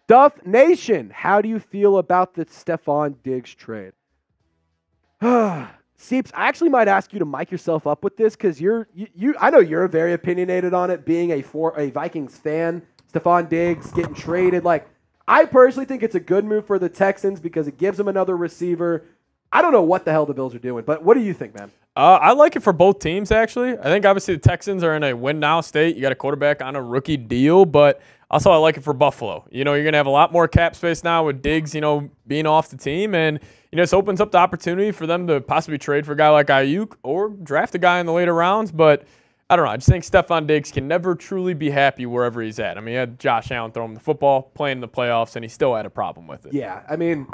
Duff Nation, how do you feel about the Stephon Diggs trade? Seeps, I actually might ask you to mic yourself up with this, because you I know you're very opinionated on it, being a Vikings fan. Stephon Diggs getting traded. Like, I personally think it's a good move for the Texans because it gives them another receiver. I don't know what the hell the Bills are doing, but what do you think, man? I like it for both teams, actually. I think, obviously, the Texans are in a win-now state. You got a quarterback on a rookie deal, but also, I like it for Buffalo. You know, you're going to have a lot more cap space now with Diggs, you know, being off the team. And, you know, this opens up the opportunity for them to possibly trade for a guy like Ayuk or draft a guy in the later rounds. But I don't know. I just think Stephon Diggs can never truly be happy wherever he's at. I mean, he had Josh Allen throw him the football, playing in the playoffs, and he still had a problem with it. Yeah, I mean,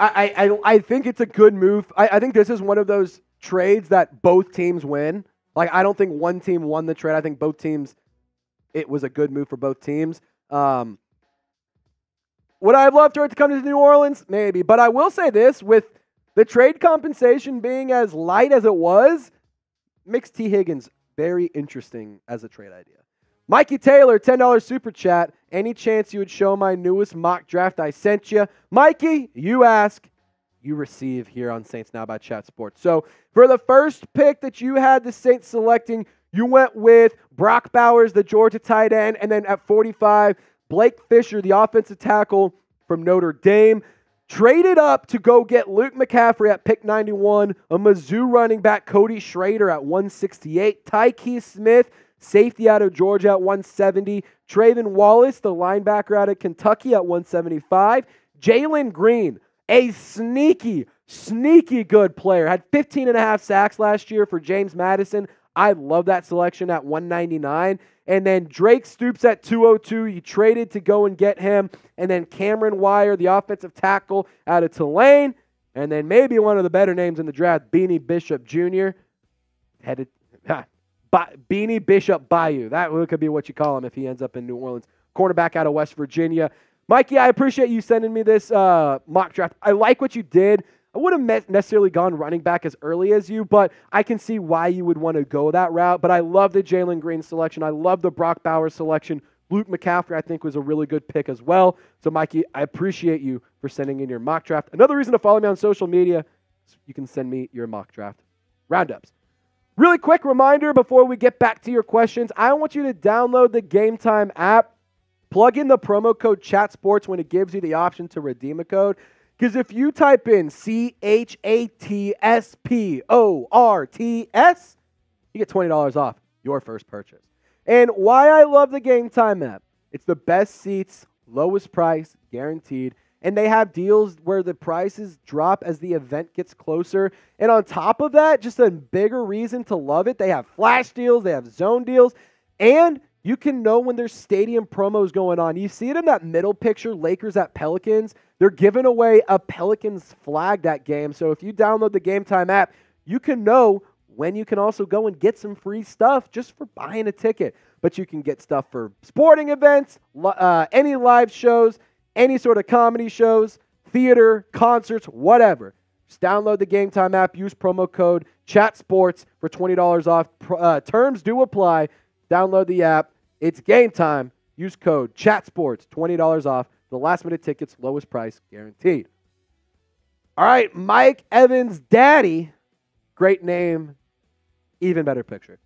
I think it's a good move. I think this is one of those trades that both teams win. Like, I don't think one team won the trade. I think both teams... It was a good move for both teams. Would I have loved for it to come to New Orleans? Maybe. But I will say this, with the trade compensation being as light as it was, makes T. Higgins very interesting as a trade idea. Mikey Taylor, $10 super chat. Any chance you would show my newest mock draft I sent you? Mikey, you ask, you receive here on Saints Now by Chat Sports. So for the first pick that you had the Saints selecting, you went with Brock Bowers, the Georgia tight end, and then at 45, Blake Fisher, the offensive tackle from Notre Dame. Traded up to go get Luke McCaffrey at pick 91, a Mizzou running back, Cody Schrader at 168, Tyke Smith, safety out of Georgia at 170, Trayvon Wallace, the linebacker out of Kentucky at 175, Jalen Green, a sneaky good player, had 15.5 sacks last year for James Madison. I love that selection at 199. And then Drake Stoops at 202. You traded to go and get him. And then Cameron Wire, the offensive tackle out of Tulane. And then maybe one of the better names in the draft, Beanie Bishop Jr. Beanie Bishop Bayou. That could be what you call him if he ends up in New Orleans. Cornerback out of West Virginia. Mikey, I appreciate you sending me this mock draft. I like what you did. I wouldn't have necessarily gone running back as early as you, but I can see why you would want to go that route. But I love the Jalen Green selection. I love the Brock Bowers selection. Luke McCaffrey, I think, was a really good pick as well. So, Mikey, I appreciate you for sending in your mock draft. Another reason to follow me on social media is you can send me your mock draft roundups. Really quick reminder before we get back to your questions, I want you to download the Game Time app. Plug in the promo code ChatSports when it gives you the option to redeem a code. Because if you type in CHATSPORTS, you get $20 off your first purchase. And why I love the Game Time app, it's the best seats, lowest price, guaranteed. And they have deals where the prices drop as the event gets closer. And on top of that, just a bigger reason to love it, they have flash deals, they have zone deals, and you can know when there's stadium promos going on. You see it in that middle picture, Lakers at Pelicans. They're giving away a Pelicans flag that game. So if you download the Game Time app, you can know when you can also go and get some free stuff just for buying a ticket. But you can get stuff for sporting events, any live shows, any sort of comedy shows, theater, concerts, whatever. Just download the Game Time app. Use promo code ChatSports for $20 off. Terms do apply. Download the app. It's Game Time. Use code ChatSports, $20 off. The last-minute tickets, lowest price, guaranteed. All right, Mike Evans' daddy. Great name. Even better picture.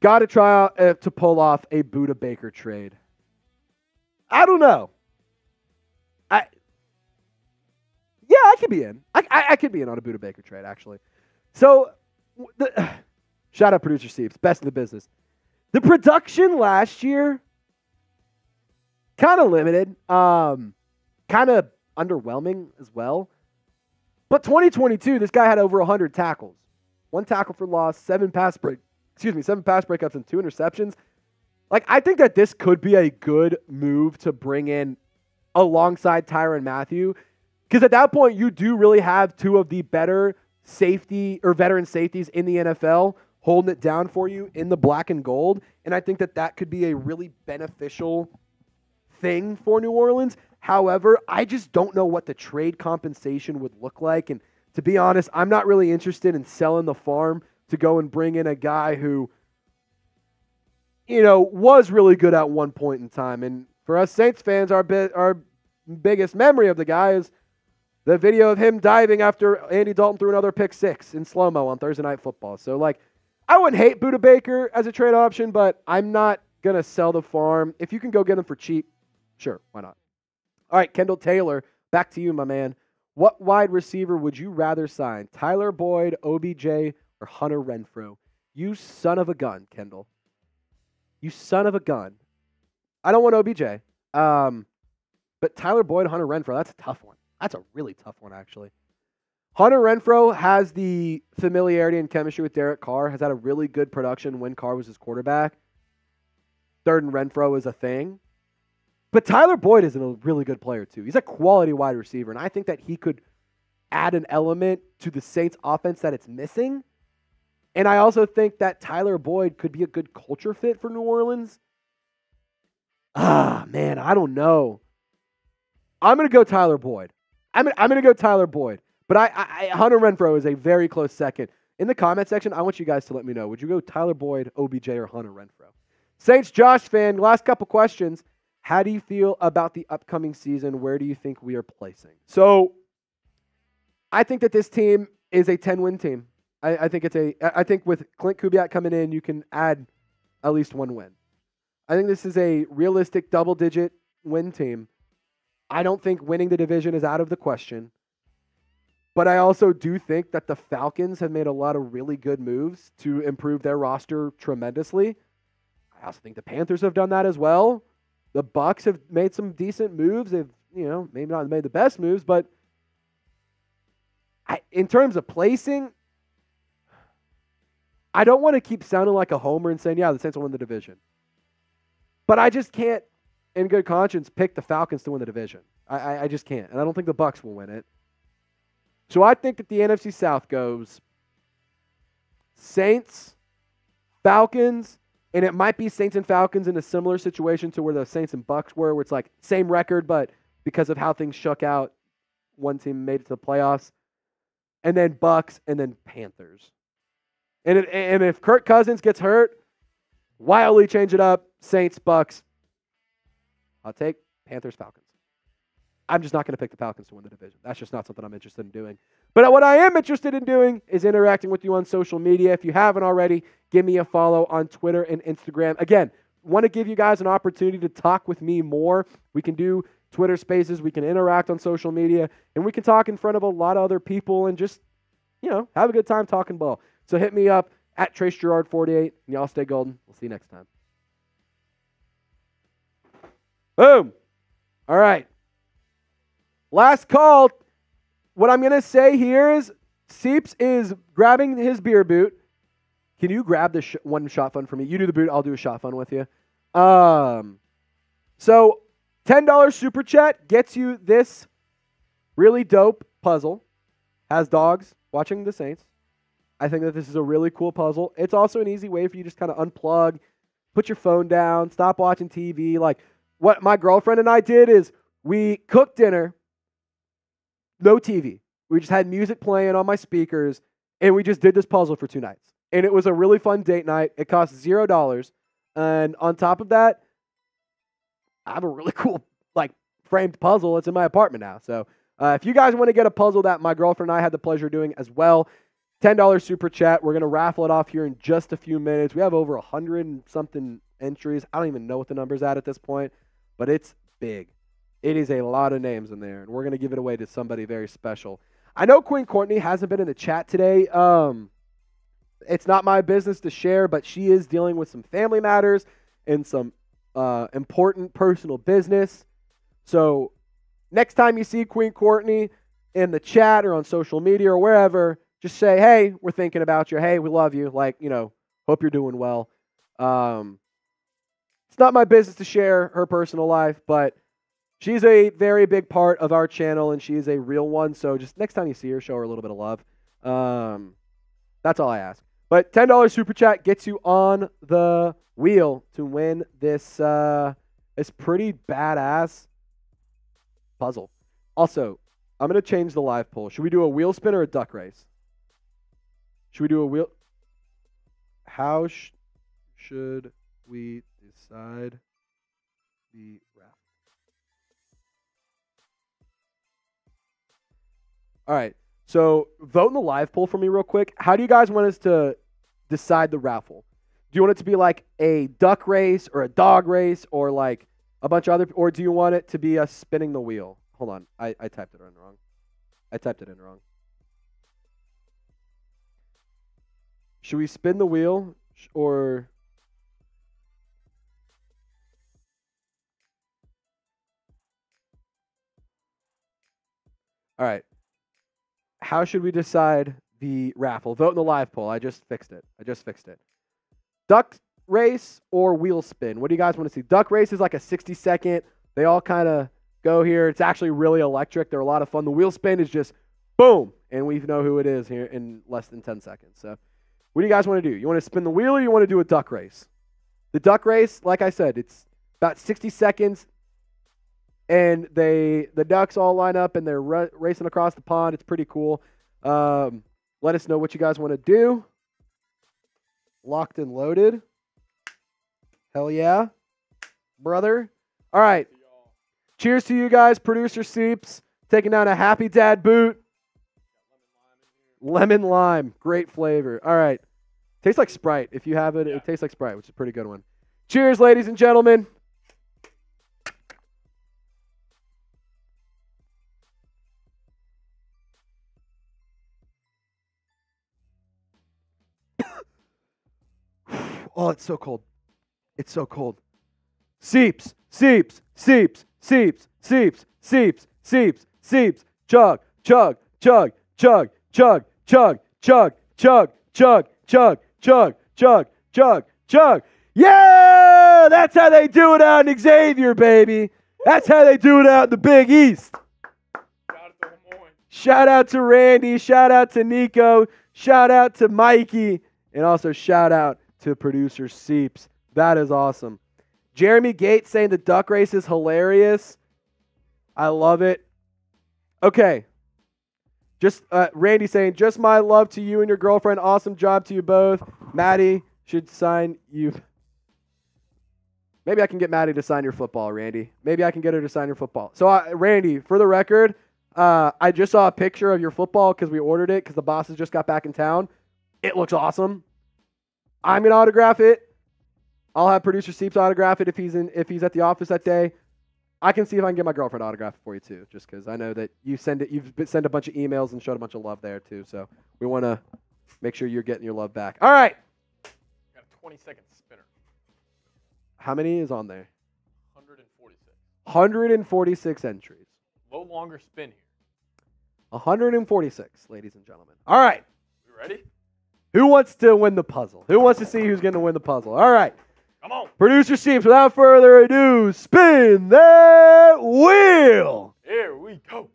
Got to try to pull off a Budda Baker trade. I don't know. I could be in. I could be in on a Budda Baker trade, actually. So, shout out Producer Steve's, best in the business. The production last year, kind of limited. kind of underwhelming as well. But 2022, this guy had over 100 tackles. 1 tackle for loss, 7 pass breakups and 2 interceptions. Like, I think that this could be a good move to bring in alongside Tyrann Mathieu, because at that point, you do really have 2 of the better safety or veteran safeties in the NFL holding it down for you in the black and gold. And I think that that could be a really beneficial thing for New Orleans. However, I just don't know what the trade compensation would look like. And to be honest, I'm not really interested in selling the farm to go and bring in a guy who, you know, was really good at one point in time. And for us Saints fans, our biggest memory of the guy is the video of him diving after Andy Dalton threw another pick six in slow-mo on Thursday Night Football. So, like, I wouldn't hate Budda Baker as a trade option, but I'm not going to sell the farm. If you can go get him for cheap, sure, why not? All right, Kendall Taylor, back to you, my man. What wide receiver would you rather sign, Tyler Boyd, OBJ, or Hunter Renfrow? You son of a gun, Kendall. You son of a gun. I don't want OBJ. But Tyler Boyd, Hunter Renfrow, that's a tough one. That's a really tough one, actually. Hunter Renfrow has the familiarity and chemistry with Derek Carr, has had a really good production when Carr was his quarterback. Third and Renfrow is a thing. But Tyler Boyd is a really good player, too. He's a quality wide receiver, and I think that he could add an element to the Saints' offense that it's missing. And I also think that Tyler Boyd could be a good culture fit for New Orleans. Ah, man, I don't know. I'm going to go Tyler Boyd. I'm going to go Tyler Boyd. But Hunter Renfrow is a very close second. In the comment section, I want you guys to let me know. Would you go Tyler Boyd, OBJ, or Hunter Renfrow? Saints Josh fan, last couple questions. How do you feel about the upcoming season? Where do you think we are placing? So I think that this team is a 10-win team. I think with Clint Kubiak coming in, you can add at least 1 win. I think this is a realistic double-digit win team. I don't think winning the division is out of the question. But I also do think that the Falcons have made a lot of really good moves to improve their roster tremendously. I also think the Panthers have done that as well. The Bucs have made some decent moves. They've, you know, maybe not made the best moves, but in terms of placing, I don't want to keep sounding like a homer and saying, yeah, the Saints will win the division. But I just can't, in good conscience, pick the Falcons to win the division. I just can't, and I don't think the Bucs will win it. So I think that the NFC South goes Saints, Falcons, and it might be Saints and Falcons in a similar situation to where the Saints and Bucks were, where it's like same record, but because of how things shook out, one team made it to the playoffs. And then Bucks, and then Panthers. And if Kirk Cousins gets hurt, wildly change it up, Saints, Bucks. I'll take Panthers, Falcons. I'm just not going to pick the Falcons to win the division. That's just not something I'm interested in doing. But what I am interested in doing is interacting with you on social media. If you haven't already, give me a follow on Twitter and Instagram. Again, want to give you guys an opportunity to talk with me more. We can do Twitter spaces. We can interact on social media. And we can talk in front of a lot of other people and just, you know, have a good time talking ball. So hit me up at TraceGerard48. And y'all stay golden. We'll see you next time. Boom. All right. Last call. What I'm going to say here is Seeps is grabbing his beer boot. Can you grab the one shot fun for me? You do the boot. I'll do a shot fun with you. So $10 super chat gets you this really dope puzzle. Has dogs watching the Saints. I think that this is a really cool puzzle. It's also an easy way for you to just kind of unplug, put your phone down, stop watching TV. Like what my girlfriend and I did is we cooked dinner. No TV. We just had music playing on my speakers, and we just did this puzzle for 2 nights. And it was a really fun date night. It cost $0. And on top of that, I have a really cool, like, framed puzzle. It's in my apartment now. So if you guys want to get a puzzle that my girlfriend and I had the pleasure of doing as well, $10 super chat. We're going to raffle it off here in just a few minutes. We have over 100 and something entries. I don't even know what the number's at this point, but it's big. It is a lot of names in there, and we're going to give it away to somebody very special. I know Queen Courtney hasn't been in the chat today. It's not my business to share, but she is dealing with some family matters and some important personal business. So Next time you see Queen Courtney in the chat or on social media or wherever, just say, hey, we're thinking about you. Hey, we love you. Like, you know, hope you're doing well. It's not my business to share her personal life, but she's a very big part of our channel, and she is a real one. So just next time you see her, show her a little bit of love. That's all I ask. But $10 Super Chat gets you on the wheel to win this, this pretty badass puzzle. Also, I'm going to change the live poll. Should we do a wheel spin or a duck race? Should we do a wheel? How should we decide the route? All right. So vote in the live poll for me real quick. How do you guys want us to decide the raffle? Do you want it to be like a duck race or a dog race or like a bunch of other, or do you want it to be us spinning the wheel? Hold on. I typed it in wrong. I typed it in wrong. Should we spin the wheel or? All right. How should we decide the raffle? Vote in the live poll. I just fixed it. I just fixed it. Duck race or wheel spin? What do you guys want to see? Duck race is like a 60-second. They all kind of go here. It's actually really electric. They're a lot of fun. The wheel spin is just boom, and we know who it is here in less than 10 seconds. So what do you guys want to do? You want to spin the wheel or you want to do a duck race? The duck race, like I said, it's about 60 seconds. And the ducks all line up, and they're racing across the pond. It's pretty cool. Let us know what you guys want to do. Locked and loaded. Hell yeah, brother. All right. Cheers to you guys. Producer Seeps taking down a Happy Dad boot. Lemon lime. Great flavor. All right. Tastes like Sprite. If you have it, yeah. It tastes like Sprite, which is a pretty good one. Cheers, ladies and gentlemen. Oh, it's so cold. It's so cold. Seeps, seeps, seeps, seeps, seeps, seeps, seeps, seeps. Chug, chug, chug, chug, chug, chug, chug, chug, chug, chug, chug, chug, chug, chug. Yeah! That's how they do it out in Xavier, baby. That's how they do it out in the Big East. Shout out to Randy. Shout out to Nico. Shout out to Mikey. And also shout out to producer Seeps. That is awesome. Jeremy Gates saying the duck race is hilarious. I love it. Okay. Just Randy saying, just my love to you and your girlfriend. Awesome job to you both. Matty should sign you. Maybe I can get Matty to sign your football, Randy. Maybe I can get her to sign your football. So, Randy, for the record, I just saw a picture of your football because we ordered it because the bosses just got back in town. It looks awesome. I'm gonna autograph it. I'll have producer Seeps autograph it if he's at the office that day. I can see if I can get my girlfriend autographed for you too, just because I know that you send it. You've sent a bunch of emails and showed a bunch of love there too. So we want to make sure you're getting your love back. All right. Got a 20-second spinner. How many is on there? 146. 146 entries. No longer spin here. 146, ladies and gentlemen. All right. You ready? Who wants to win the puzzle? Who wants to see who's going to win the puzzle? All right. Come on. Producer Seeps, without further ado, spin that wheel. Here we go.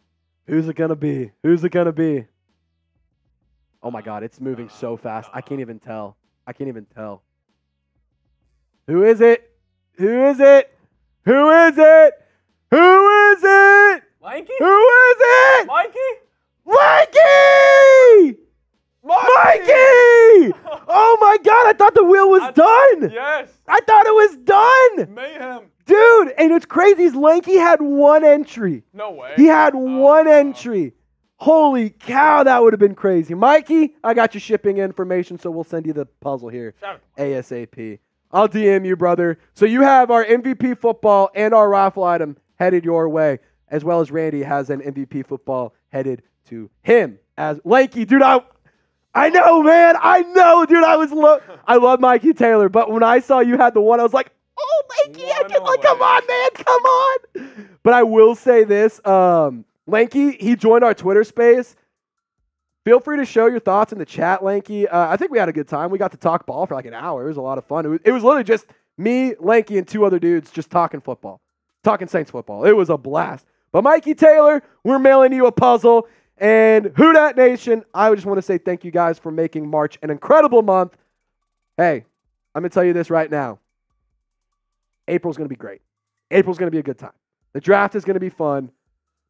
Who's it going to be? Who's it going to be? Oh, my God. It's moving so fast. I can't even tell. I can't even tell. Who is it? Who is it? Who is it? Who is it? Mikey? Who is it? Mikey? Mikey! Mikey! Oh my God, I thought the wheel was done! Yes! I thought it was done! Mayhem! Dude, and it's crazy, Lanky had one entry. No way. He had one entry. Holy cow, that would have been crazy. Mikey, I got your shipping information, so we'll send you the puzzle here. ASAP. I'll DM you, brother. So you have our MVP football and our raffle item headed your way, as well as Randy has an MVP football headed to him. As Lanky, dude, I know, man. I know, dude. I love Mikey Taylor, but when I saw you had the one, I was like, oh, Mikey, come on, man. Come on. But I will say this. Lanky, he joined our Twitter space. Feel free to show your thoughts in the chat, Lanky. I think we had a good time. We got to talk ball for like an hour. It was a lot of fun. It was literally just me, Lanky, and two other dudes just talking football, talking Saints football. It was a blast. But Mikey Taylor, we're mailing you a puzzle. And Houdat Nation, I just want to say thank you guys for making March an incredible month. Hey, I'm going to tell you this right now. April's going to be great. April's going to be a good time. The draft is going to be fun.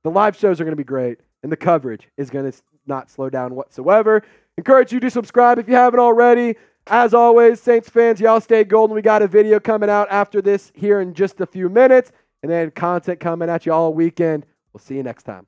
The live shows are going to be great. And the coverage is going to not slow down whatsoever. Encourage you to subscribe if you haven't already. As always, Saints fans, y'all stay golden. We got a video coming out after this here in just a few minutes. And then content coming at you all weekend. We'll see you next time.